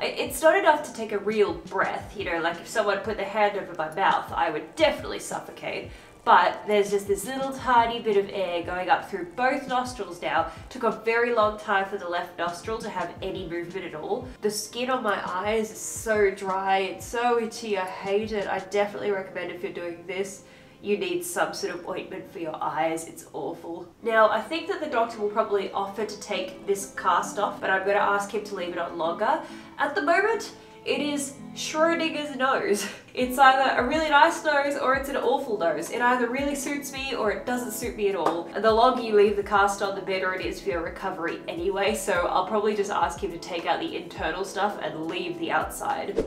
It's not enough to take a real breath, you know, like if someone put their hand over my mouth, I would definitely suffocate. But there's just this little tiny bit of air going up through both nostrils now. Took a very long time for the left nostril to have any movement at all. The skin on my eyes is so dry, it's so itchy, I hate it. I definitely recommend if you're doing this, you need some sort of ointment for your eyes, it's awful. Now, I think that the doctor will probably offer to take this cast off, but I'm gonna ask him to leave it on longer. At the moment, it is Schrodinger's nose. It's either a really nice nose or it's an awful nose. It either really suits me or it doesn't suit me at all. And the longer you leave the cast on, the better it is for your recovery anyway, so I'll probably just ask him to take out the internal stuff and leave the outside.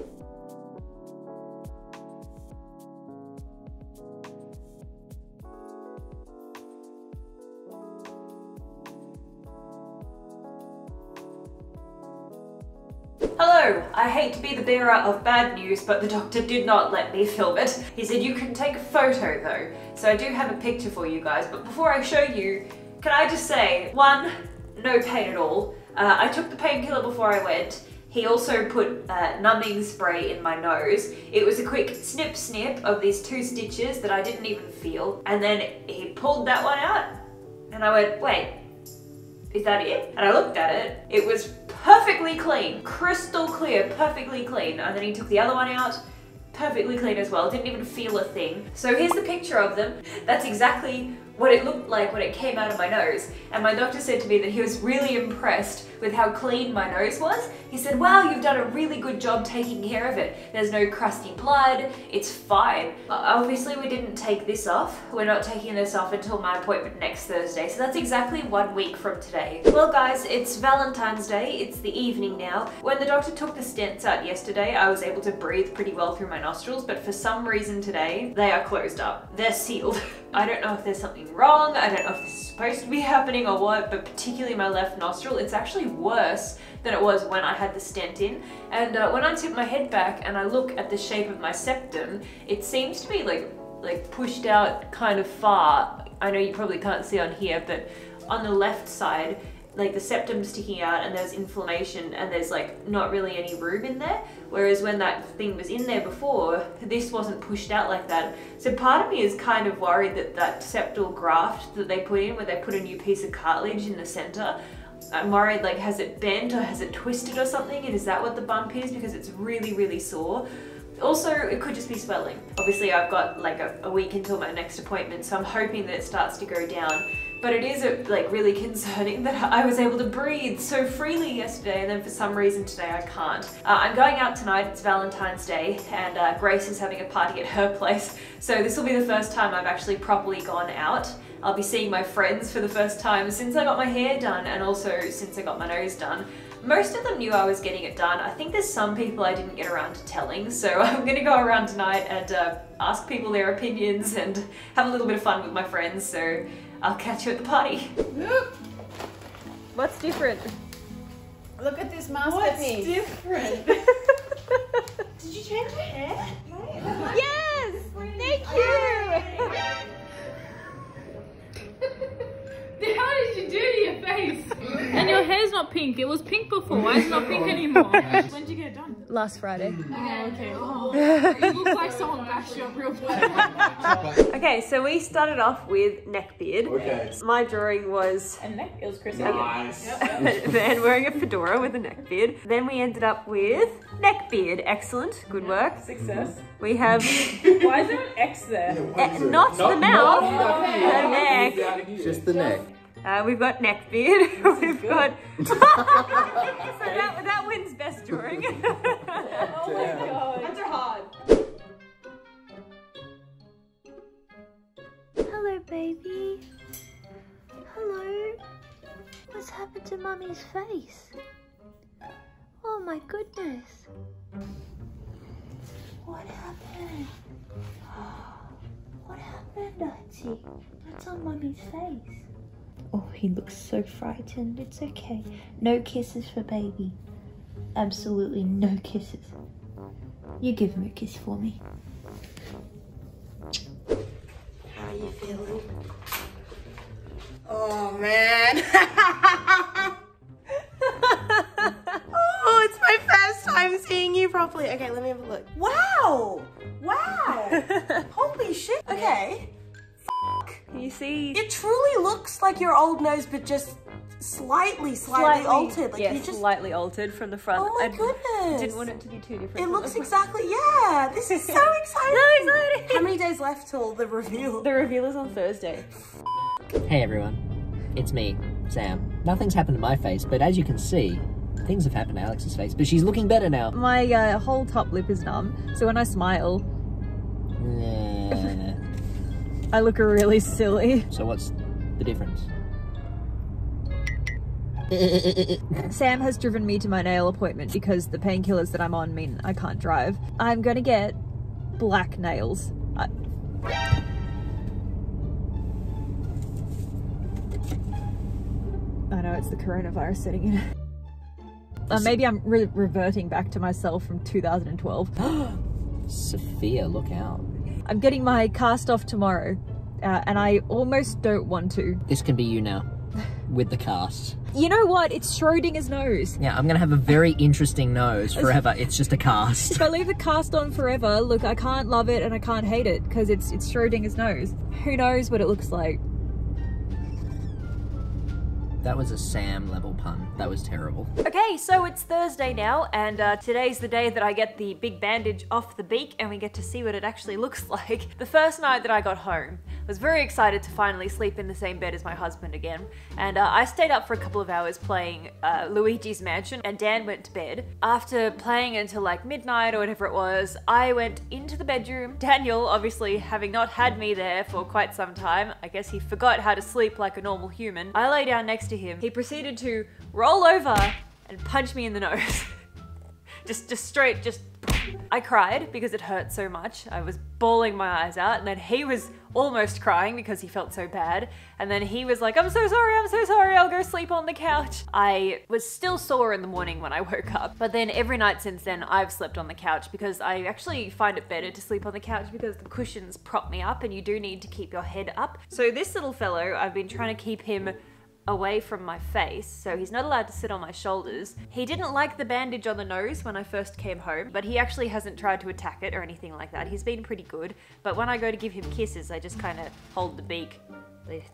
Hello, I hate to be the bearer of bad news, but the doctor did not let me film it. He said you can take a photo though. So I do have a picture for you guys, but before I show you, can I just say, one, no pain at all. Uh, I took the painkiller before I went. He also put uh, numbing spray in my nose. It was a quick snip snip of these two stitches that I didn't even feel. And then he pulled that one out and I went, wait, is that it? And I looked at it, it was perfectly clean, crystal clear, perfectly clean. And then he took the other one out, perfectly clean as well, didn't even feel a thing. So here's the picture of them. That's exactly what it looked like when it came out of my nose. And my doctor said to me that he was really impressed with how clean my nose was. He said, wow, you've done a really good job taking care of it. There's no crusty blood, it's fine. Obviously we didn't take this off. We're not taking this off until my appointment next Thursday. So that's exactly one week from today. Well guys, it's Valentine's Day. It's the evening now. When the doctor took the stents out yesterday, I was able to breathe pretty well through my nostrils, but for some reason today, they are closed up. They're sealed. I don't know if there's something wrong, I don't know if this is supposed to be happening or what, but particularly my left nostril, it's actually worse than it was when I had the stent in. And uh, when I tip my head back and I look at the shape of my septum, it seems to be like, like pushed out kind of far. I know you probably can't see on here, but on the left side, like the septum's sticking out and there's inflammation and there's like not really any room in there. Whereas when that thing was in there before, this wasn't pushed out like that. So part of me is kind of worried that that septal graft that they put in, where they put a new piece of cartilage in the center, I'm worried, like, has it bent or has it twisted or something? And is that what the bump is? Because it's really, really sore. Also, it could just be swelling. Obviously I've got like a, a week until my next appointment, so I'm hoping that it starts to go down. But it is a, like really concerning that I was able to breathe so freely yesterday and then for some reason today I can't. Uh, I'm going out tonight, it's Valentine's Day, and uh, Grace is having a party at her place. So this will be the first time I've actually properly gone out. I'll be seeing my friends for the first time since I got my hair done and also since I got my nose done. Most of them knew I was getting it done. I think there's some people I didn't get around to telling, so I'm gonna go around tonight and uh, ask people their opinions and have a little bit of fun with my friends, so I'll catch you at the party. Look! What's different? Look at this mask at me. What's different? Did you change your hair? Yes! Thank you! How did you do to your face? And your hair's not pink. It was pink before. Why is it not pink anymore? When did you get it done? Last Friday. Okay, okay. Oh, you look like someone bashed your real blood. Okay, so we started off with neck beard. Okay. My drawing was a neck. It was Chris. Nice. Then wearing a fedora with a neck beard. Then we ended up with neck beard. Excellent. Good work. Success. We have. Why is there an X there? Yeah, e not, not the mouth. Not the oh, neck. neck. Just the neck. Uh, we've got neck beard. We've got. So that, that wins best drawing. Oh my god. That's hard. Hello, baby. Hello. What's happened to mummy's face? Oh my goodness. What happened? What happened, Archie? What's on mummy's face? Oh, he looks so frightened. It's okay. No kisses for baby. Absolutely no kisses. You give him a kiss for me. How are you feeling? Oh, man. Oh, it's my first time seeing you properly. Okay, let me have a look. Wow. Wow. Holy shit. Okay. You see, it truly looks like your old nose, but just slightly, slightly, slightly altered. Like yes, you just slightly altered from the front. Oh my I goodness! Didn't want it to be too different. It looks exactly. Yeah, this is so exciting. So exciting! How many days left till the reveal? The reveal is on Thursday. Hey everyone, it's me, Sam. Nothing's happened to my face, but as you can see, things have happened to Alex's face. But she's looking better now. My uh, whole top lip is numb, so when I smile. Nah. I look really silly. So what's the difference? Sam has driven me to my nail appointment because the painkillers that I'm on mean I can't drive. I'm gonna get black nails. I I know it's the coronavirus setting in. Uh, maybe I'm re reverting back to myself from two thousand twelve. Sophia, look out. I'm getting my cast off tomorrow, uh, and I almost don't want to. This can be you now, with the cast. You know what? It's Schrodinger's nose. Yeah, I'm gonna have a very interesting nose forever. It's just a cast. If I leave the cast on forever, look, I can't love it and I can't hate it, because it's, it's Schrodinger's nose. Who knows what it looks like? That was a Sam level pun. That was terrible. Okay, so it's Thursday now, and uh, today's the day that I get the big bandage off the beak and we get to see what it actually looks like. The first night that I got home, I was very excited to finally sleep in the same bed as my husband again, and uh, I stayed up for a couple of hours playing uh, Luigi's Mansion, and Dan went to bed. After playing until like midnight or whatever it was, I went into the bedroom. Daniel, obviously having not had me there for quite some time, I guess he forgot how to sleep like a normal human. I lay down next to him. He proceeded to roll over and punch me in the nose. just just straight, just I cried because it hurt so much. I was bawling my eyes out, and then he was almost crying because he felt so bad. And then he was like, I'm so sorry, I'm so sorry, I'll go sleep on the couch. I was still sore in the morning when I woke up, but then every night since then I've slept on the couch, because I actually find it better to sleep on the couch because the cushions prop me up and you do need to keep your head up. So this little fellow, I've been trying to keep him away from my face, so he's not allowed to sit on my shoulders. He didn't like the bandage on the nose when I first came home, but he actually hasn't tried to attack it or anything like that. He's been pretty good, but when I go to give him kisses, I just kind of hold the beak,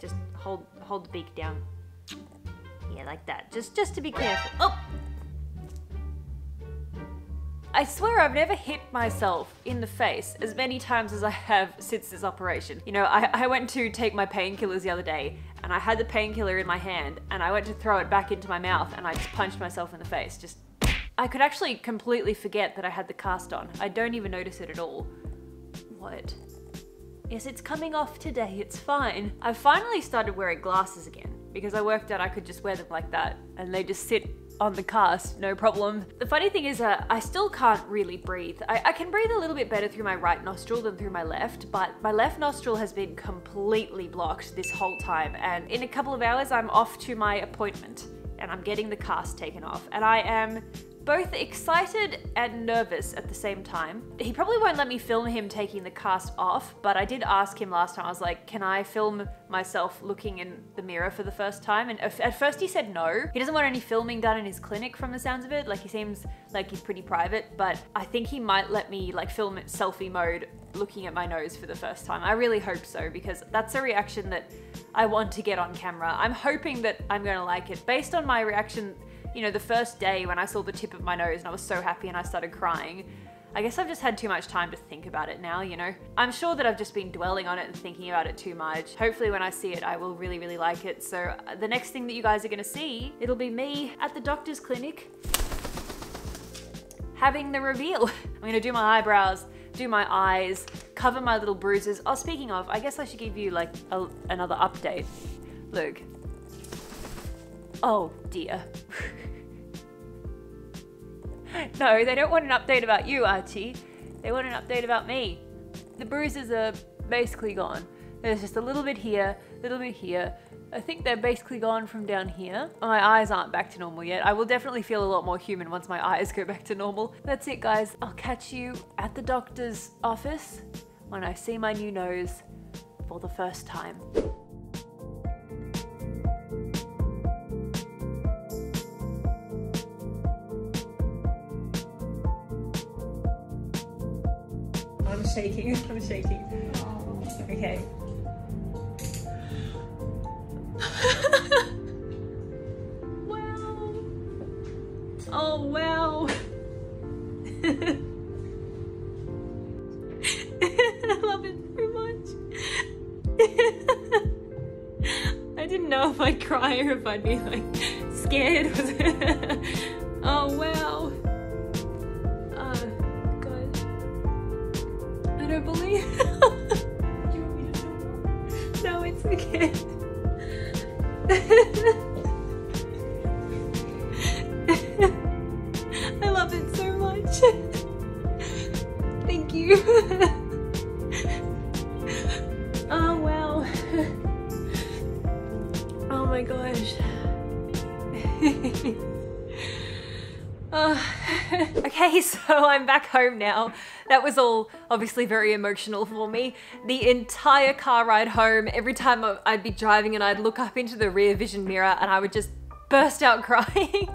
just hold hold the beak down. Yeah, like that, just, just to be careful. Oh! I swear I've never hit myself in the face as many times as I have since this operation. You know, I, I went to take my painkillers the other day, and I had the painkiller in my hand, and I went to throw it back into my mouth, and I just punched myself in the face. Just, I could actually completely forget that I had the cast on. I don't even notice it at all. What? Yes, it's coming off today, it's fine. I finally started wearing glasses again, because I worked out I could just wear them like that, and they just sit on the cast, no problem. The funny thing is uh, I still can't really breathe. I, I can breathe a little bit better through my right nostril than through my left, but my left nostril has been completely blocked this whole time, and in a couple of hours I'm off to my appointment and I'm getting the cast taken off, and I am both excited and nervous at the same time. He probably won't let me film him taking the cast off, but I did ask him last time. I was like, can I film myself looking in the mirror for the first time? And at first he said no. He doesn't want any filming done in his clinic from the sounds of it. Like, he seems like he's pretty private, but I think he might let me like film it selfie mode looking at my nose for the first time. I really hope so, because that's a reaction that I want to get on camera. I'm hoping that I'm gonna like it. Based on my reaction, you know, the first day when I saw the tip of my nose and I was so happy and I started crying, I guess I've just had too much time to think about it now, you know? I'm sure that I've just been dwelling on it and thinking about it too much. Hopefully when I see it, I will really, really like it. So the next thing that you guys are gonna see, it'll be me at the doctor's clinic having the reveal. I'm gonna do my eyebrows, do my eyes, cover my little bruises. Oh, speaking of, I guess I should give you like a, another update. Look. Oh dear. No, they don't want an update about you, Archie. They want an update about me. The bruises are basically gone. There's just a little bit here, a little bit here. I think they're basically gone from down here. My eyes aren't back to normal yet. I will definitely feel a lot more human once my eyes go back to normal. That's it, guys. I'll catch you at the doctor's office when I see my new nose for the first time. I'm shaking, I'm shaking. Okay. Wow. Oh, wow. I love it so much. I didn't know if I'd cry or if I'd be like scared. Oh, wow. I don't believe. No, it's okay. I love it so much. Thank you. Oh, wow. Oh my gosh. Uh, okay, so I'm back home now. That was all obviously very emotional for me. The entire car ride home, every time I'd be driving and I'd look up into the rear vision mirror and I would just burst out crying.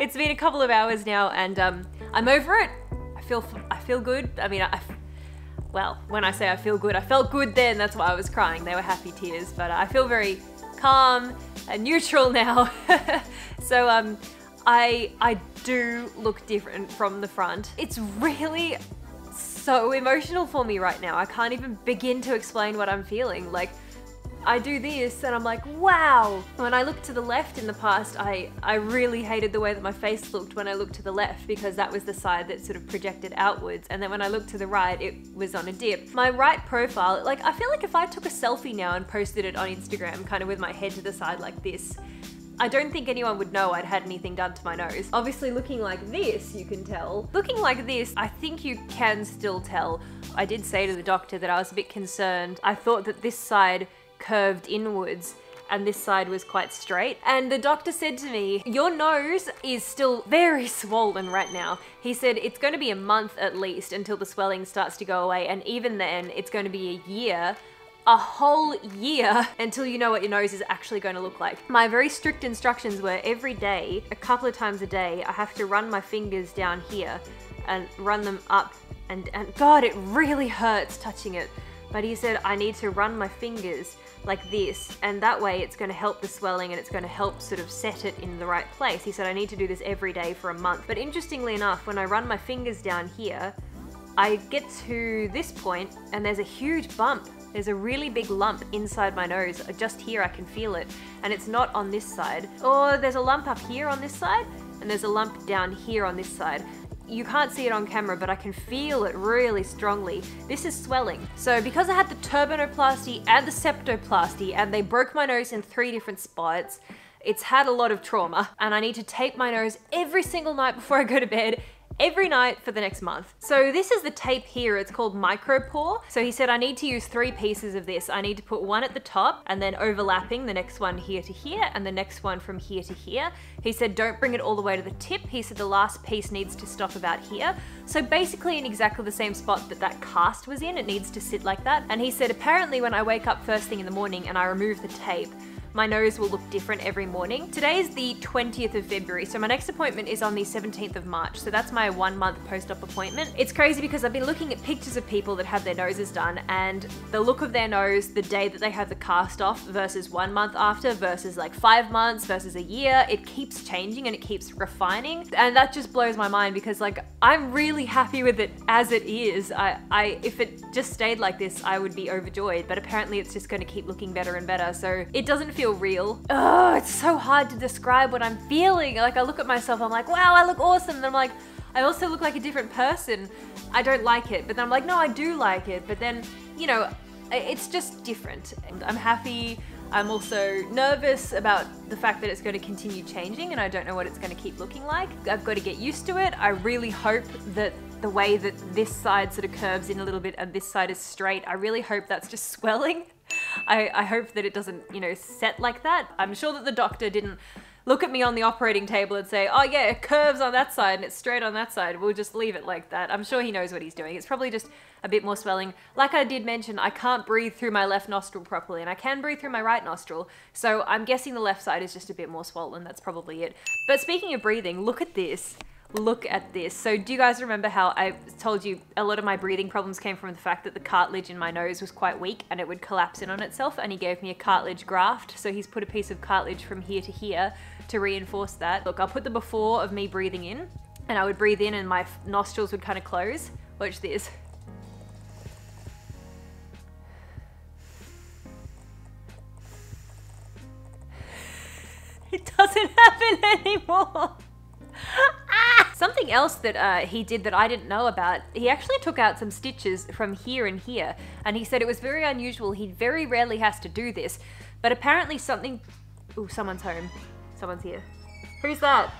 It's been a couple of hours now and um, I'm over it. I feel, I feel good. I mean, I, well, when I say I feel good, I felt good then. That's why I was crying. They were happy tears, but I feel very calm and neutral now. So, um, I, I do look different from the front. It's really so emotional for me right now. I can't even begin to explain what I'm feeling. Like, I do this and I'm like, wow. When I looked to the left in the past, I, I really hated the way that my face looked when I looked to the left, because that was the side that sort of projected outwards. And then when I looked to the right, it was on a dip. My right profile, like, I feel like if I took a selfie now and posted it on Instagram, kind of with my head to the side like this, I don't think anyone would know I'd had anything done to my nose. Obviously looking like this, you can tell. Looking like this, I think you can still tell. I did say to the doctor that I was a bit concerned. I thought that this side curved inwards and this side was quite straight. And the doctor said to me, your nose is still very swollen right now. He said it's going to be a month at least until the swelling starts to go away. And even then it's going to be a year a whole year until you know what your nose is actually going to look like. My very strict instructions were every day, a couple of times a day, I have to run my fingers down here and run them up and, and God, it really hurts touching it. But he said, I need to run my fingers like this, and that way it's going to help the swelling and it's going to help sort of set it in the right place. He said, I need to do this every day for a month. But interestingly enough, when I run my fingers down here, I get to this point and there's a huge bump. There's a really big lump inside my nose. Just here, I can feel it. And it's not on this side. Or there's a lump up here on this side, and there's a lump down here on this side. You can't see it on camera, but I can feel it really strongly. This is swelling. So because I had the turbinoplasty and the septoplasty, and they broke my nose in three different spots, it's had a lot of trauma. And I need to tape my nose every single night before I go to bed, every night for the next month. So this is the tape here, it's called micropore. So he said I need to use three pieces of this. I need to put one at the top and then overlapping the next one here to here and the next one from here to here. He said don't bring it all the way to the tip. He said the last piece needs to stop about here. So basically in exactly the same spot that that cast was in, it needs to sit like that. And he said apparently when I wake up first thing in the morning and I remove the tape, my nose will look different every morning. Today is the twentieth of February, so my next appointment is on the seventeenth of March, so that's my one month post-op appointment. It's crazy because I've been looking at pictures of people that have their noses done, and the look of their nose the day that they have the cast off versus one month after versus like five months versus a year, it keeps changing and it keeps refining. And that just blows my mind because like I'm really happy with it as it is. I, I if it just stayed like this, I would be overjoyed, but apparently it's just gonna keep looking better and better, so it doesn't feel real. Oh, it's so hard to describe what I'm feeling. Like I look at myself, I'm like, wow, I look awesome. And I'm like, I also look like a different person. I don't like it. But then I'm like, no, I do like it. But then, you know, it's just different. I'm happy. I'm also nervous about the fact that it's going to continue changing and I don't know what it's going to keep looking like. I've got to get used to it. I really hope that the way that this side sort of curves in a little bit and this side is straight, I really hope that's just swelling. I, I hope that it doesn't, you know, set like that. I'm sure that the doctor didn't look at me on the operating table and say, oh yeah, it curves on that side and it's straight on that side. We'll just leave it like that. I'm sure he knows what he's doing. It's probably just a bit more swelling. Like I did mention, I can't breathe through my left nostril properly and I can breathe through my right nostril. So I'm guessing the left side is just a bit more swollen. That's probably it. But speaking of breathing, look at this. Look at this. So do you guys remember how I told you a lot of my breathing problems came from the fact that the cartilage in my nose was quite weak and it would collapse in on itself, and he gave me a cartilage graft. So he's put a piece of cartilage from here to here to reinforce that. Look, I'll put the before of me breathing in, and I would breathe in and my nostrils would kind of close. Watch this. It doesn't happen anymore. Ah! Something else that uh, he did that I didn't know about, he actually took out some stitches from here and here, and he said it was very unusual. He very rarely has to do this, but apparently something... Ooh, someone's home. Someone's here. Who's that?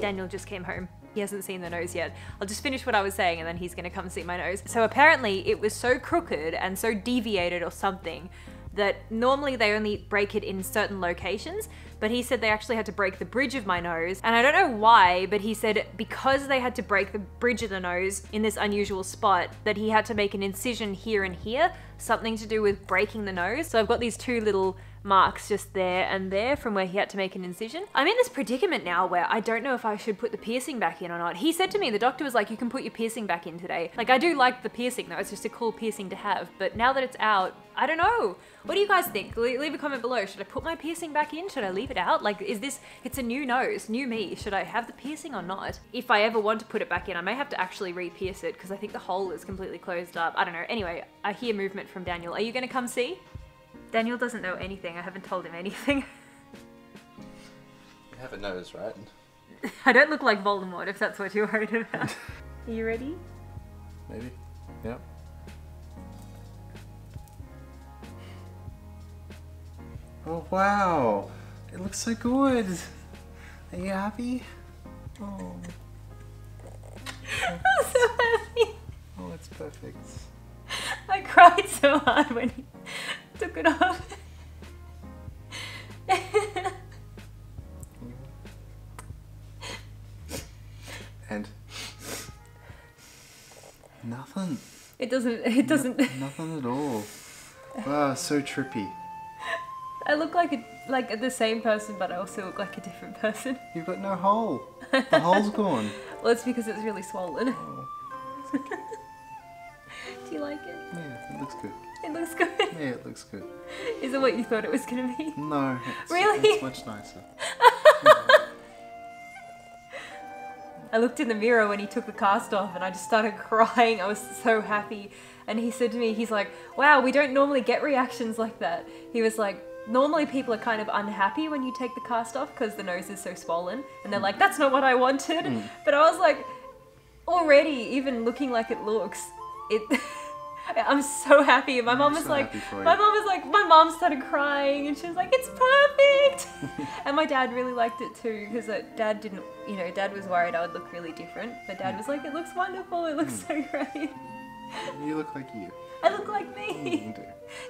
Daniel just came home. He hasn't seen the nose yet. I'll just finish what I was saying and then he's gonna come see my nose. So apparently it was so crooked and so deviated or something that normally they only break it in certain locations, but he said they actually had to break the bridge of my nose. And I don't know why, but he said because they had to break the bridge of the nose in this unusual spot, that he had to make an incision here and here, something to do with breaking the nose. So I've got these two little marks just there and there from where he had to make an incision. I'm in this predicament now where I don't know if I should put the piercing back in or not. He said to me, the doctor was like, you can put your piercing back in today. Like, I do like the piercing though, it's just a cool piercing to have, but now that it's out, I don't know. What do you guys think? Leave a comment below. Should I put my piercing back in? Should I leave it out? Like, is this, it's a new nose, new me. Should I have the piercing or not? If I ever want to put it back in, I may have to actually re-pierce it because I think the hole is completely closed up. I don't know. Anyway, I hear movement from Daniel. Are you gonna come see? Daniel doesn't know anything. I haven't told him anything. You have a nose, right? I don't look like Voldemort, if that's what you're worried about. Are you ready? Maybe. Yep. Oh wow! It looks so good! Are you happy? Oh. I'm so happy! Oh, it's perfect. I cried so hard when he took it off. And? Nothing. It doesn't, it doesn't. No, nothing at all. Wow, so trippy. I look like a, like the same person, but I also look like a different person. You've got no hole. The hole's gone. Well, it's because it's really swollen. Oh, it's okay. Do you like it? Yeah, it looks good. It looks good? Yeah, it looks good. Is it what you thought it was going to be? No. It's, really? It's much nicer. I looked in the mirror when he took the cast off and I just started crying. I was so happy. And he said to me, he's like, wow, we don't normally get reactions like that. He was like, normally people are kind of unhappy when you take the cast off because the nose is so swollen and they're like, that's not what I wanted. Mm. But I was like, already even looking like it looks, it I'm so happy. My mom was so like, my mom was like, my mom started crying and she was like, it's perfect. And my dad really liked it too because dad didn't, you know, dad was worried I would look really different. But dad was like, it looks wonderful. It looks mm. so great. You look like you. I look like me.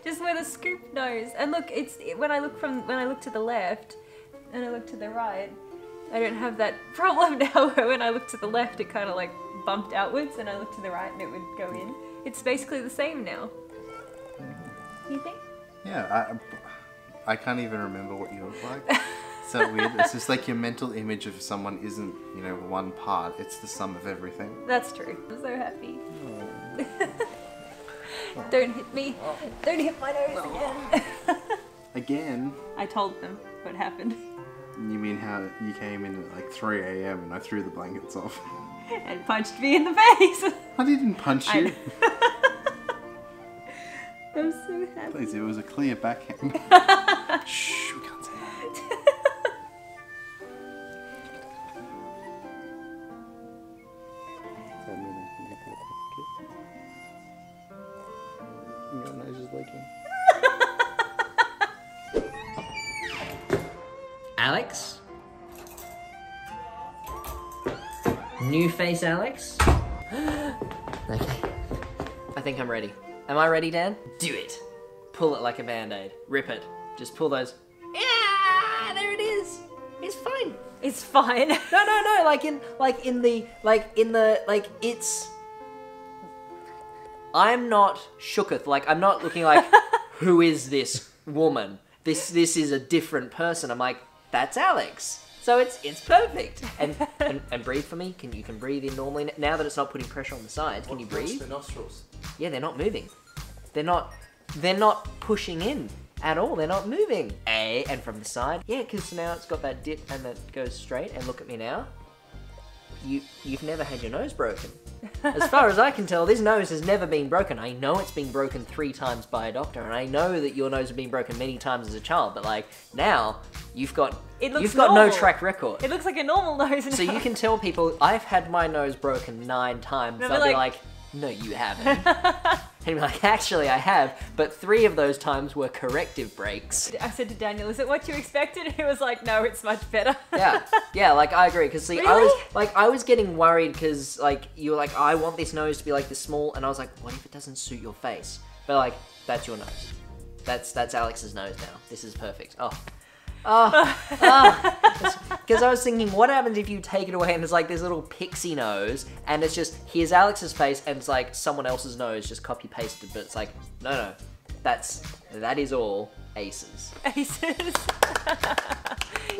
Just with a scoop nose. And look, it's when I look from when I look to the left and I look to the right, I don't have that problem now where when I look to the left it kind of like bumped outwards and I look to the right and it would go in. It's basically the same now. Mm-hmm. You think? Yeah, I I can't even remember what you look like. It's so weird. It's just like your mental image of someone isn't, you know, one part. It's the sum of everything. That's true. I'm so happy. Don't hit me. Oh. Don't hit my nose oh. again. Again? I told them what happened. You mean how you came in at like three A M and I threw the blankets off? And punched me in the face. I didn't punch you. I'm so happy. Please, it was a clear backhand. Shh, we can't say that. Does that mean I can get that kiss? Your nose is leaking. Alex? New face, Alex? Okay. I think I'm ready. Am I ready, Dan? Do it. Pull it like a band-aid. Rip it. Just pull those. Yeah, there it is. It's fine. It's fine. no, no, no. Like in, like in the, like in the, like it's. I'm not shooketh. Like I'm not looking like, who is this woman? This, this is a different person. I'm like, that's Alex. So it's it's perfect. And, and and breathe for me. Can you can breathe in normally now that it's not putting pressure on the sides? Can you breathe? The nostrils. Yeah, they're not moving. They're not they're not pushing in at all. They're not moving. A and from the side. Yeah, because now it's got that dip and that goes straight. And look at me now. You you've never had your nose broken. As far as I can tell, this nose has never been broken. I know it's been broken three times by a doctor, and I know that your nose has been broken many times as a child, but like now you've got it looks you've got normal. No track record. It looks like a normal nose now. So you can tell people I've had my nose broken nine times. They'll like... be like, no, you haven't. And you're like, actually I have, but three of those times were corrective breaks. I said to Daniel, is it what you expected? And he was like, no, it's much better. Yeah, yeah, like I agree. Cause see, really? I was like, I was getting worried cause like, you were like, I want this nose to be like this small. And I was like, what if it doesn't suit your face? But like, that's your nose. That's that's Alex's nose now. This is perfect. Oh. Oh, because oh. I was thinking, what happens if you take it away and it's like this little pixie nose, and it's just, here's Alex's face, and it's like someone else's nose just copy pasted, but it's like, no, no, that's, that is all aces. Aces.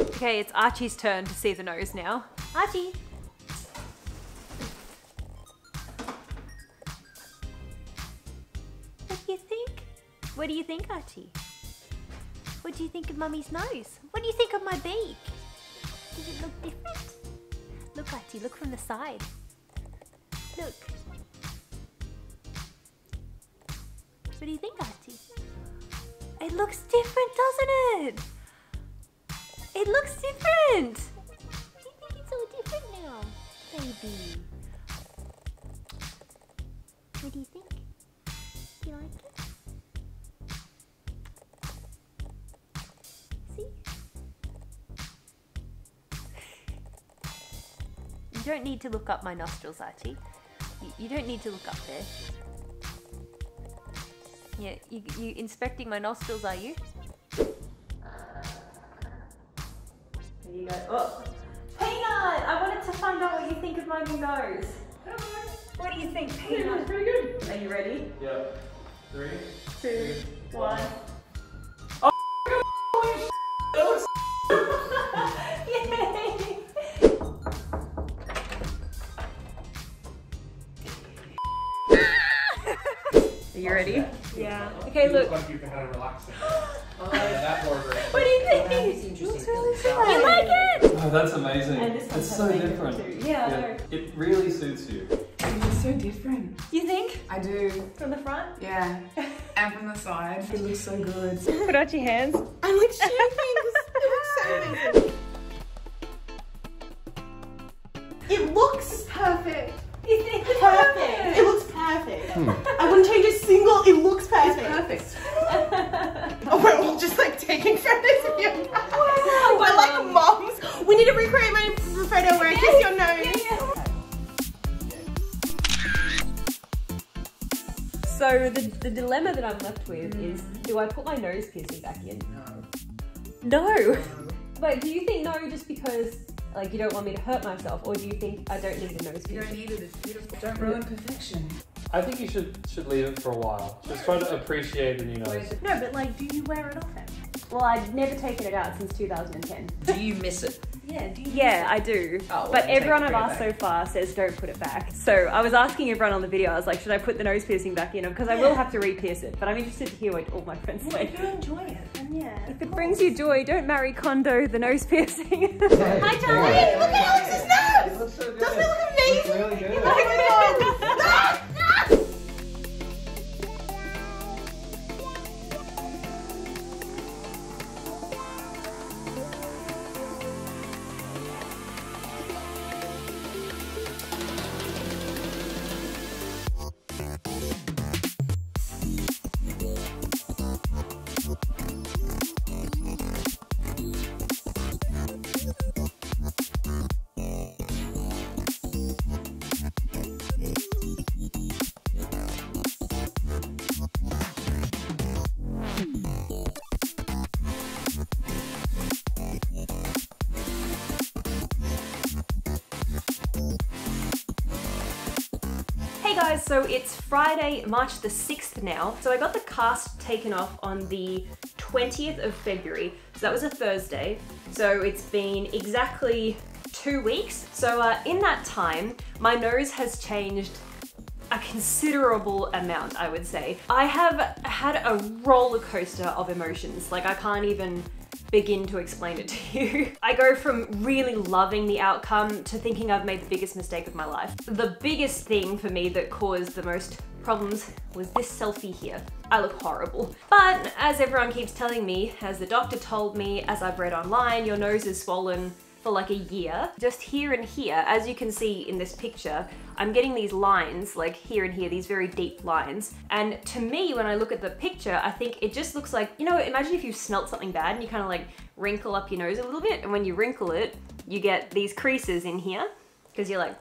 Okay, it's Archie's turn to see the nose now. Archie. What do you think? What do you think, Archie? What do you think of Mummy's nose? What do you think of my beak? Does it look different? Look, Archie, look from the side. Look. What do you think, Archie? It looks different, doesn't it? It looks different! Do you think it's all different now, baby? What do you think? Do you like it? You don't need to look up my nostrils, Archie. You, you don't need to look up there. Yeah, you, you inspecting my nostrils, are you? There you go. Oh, Peanut! I wanted to find out what you think of my new nose. What do you think, Peanut? Yeah, it was pretty good. Are you ready? Yeah. Three, two, one. Oh, holy shit! You ready? Yeah. Okay, look. What do you think? It looks really fun. You like it? Oh, that's amazing. It's so different. Yeah. It really suits you. It's so different. You think? I do. From the front? Yeah. And from the side. It looks so good. Put out your hands. I like shaking. It looks so amazing. It looks perfect. You think it's perfect? It looks perfect. Hmm. I wouldn't change a single, it looks perfect. It's perfect. Oh, we're all just like taking photos of your nose. Wow. We're like moms. We need to recreate my photo where I kiss your nose. Yeah. So the, the dilemma that I'm left with mm. is, do I put my nose piercing back in? No. No? But do you think no just because like you don't want me to hurt myself, or do you think I don't need a nose piercing? You don't need it, it's beautiful. Don't ruin perfection. I think you should should leave it for a while. Just try to appreciate the new nose. No, but like, do you wear it often? Well, I've never taken it out since two thousand ten. Do you miss it? Yeah, do you yeah, miss it? Yeah, I do. Oh, well, but everyone I've asked so far says don't put it back. So I was asking everyone on the video, I was like, should I put the nose piercing back in? Because I yeah. will have to re-pierce it, but I'm interested to hear what all my friends well, say. If you enjoy it, then yeah. If it brings you joy, don't marry Kondo the nose piercing. Hi, darling! Hey, look at Alex's nose! It looks so good. Doesn't it look amazing? It looks really good. Oh my God! No! So it's Friday, March the sixth now. So I got the cast taken off on the twentieth of February. So that was a Thursday. So it's been exactly two weeks. So uh, in that time, my nose has changed a considerable amount, I would say. I have had a roller coaster of emotions. Like I can't even begin to explain it to you. I go from really loving the outcome to thinking I've made the biggest mistake of my life. The biggest thing for me that caused the most problems was this selfie here. I look horrible. But as everyone keeps telling me, as the doctor told me, as I've read online, your nose is swollen for like a year. Just here and here, as you can see in this picture, I'm getting these lines, like here and here, these very deep lines. And to me, when I look at the picture, I think it just looks like, you know, imagine if you smelt something bad and you kind of like wrinkle up your nose a little bit. And when you wrinkle it, you get these creases in here because you're like,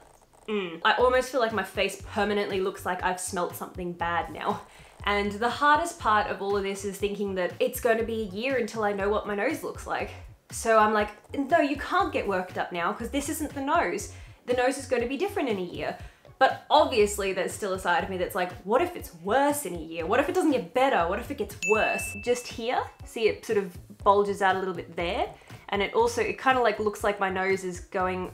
mm. I almost feel like my face permanently looks like I've smelt something bad now. And the hardest part of all of this is thinking that it's going to be a year until I know what my nose looks like. So I'm like, no, you can't get worked up now because this isn't the nose. The nose is going to be different in a year. But obviously there's still a side of me that's like, what if it's worse in a year? What if it doesn't get better? What if it gets worse? Just here, see it sort of bulges out a little bit there. And it also, it kind of like looks like my nose is going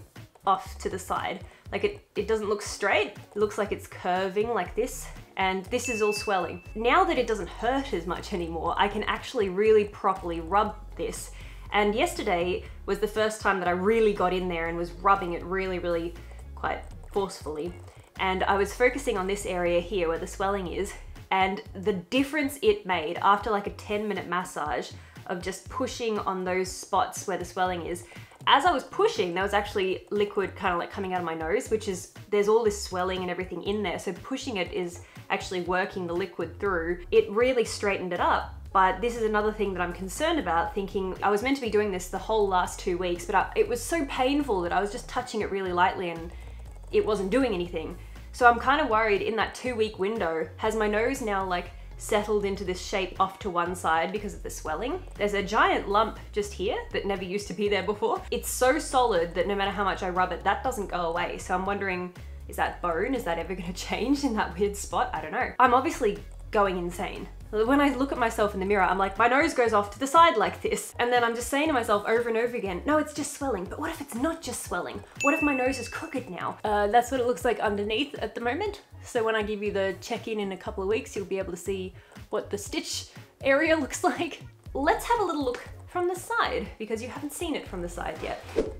off to the side. Like it, it doesn't look straight. It looks like it's curving like this. And this is all swelling. Now that it doesn't hurt as much anymore, I can actually really properly rub this. And yesterday was the first time that I really got in there and was rubbing it really, really quite forcefully. And I was focusing on this area here where the swelling is, and the difference it made after like a ten minute massage of just pushing on those spots where the swelling is. As I was pushing, there was actually liquid kind of like coming out of my nose, which is, there's all this swelling and everything in there. So pushing it is actually working the liquid through. It really straightened it up. But this is another thing that I'm concerned about, thinking I was meant to be doing this the whole last two weeks, but I, it was so painful that I was just touching it really lightly and it wasn't doing anything. So I'm kind of worried in that two week window, has my nose now like settled into this shape off to one side because of the swelling? There's a giant lump just here that never used to be there before. It's so solid that no matter how much I rub it, that doesn't go away. So I'm wondering, is that bone? Is that ever gonna change in that weird spot? I don't know. I'm obviously going insane. When I look at myself in the mirror, I'm like, my nose goes off to the side like this. And then I'm just saying to myself over and over again, no, it's just swelling. But what if it's not just swelling? What if my nose is crooked now? Uh, that's what it looks like underneath at the moment. So when I give you the check-in in a couple of weeks, you'll be able to see what the stitch area looks like. Let's have a little look from the side because you haven't seen it from the side yet.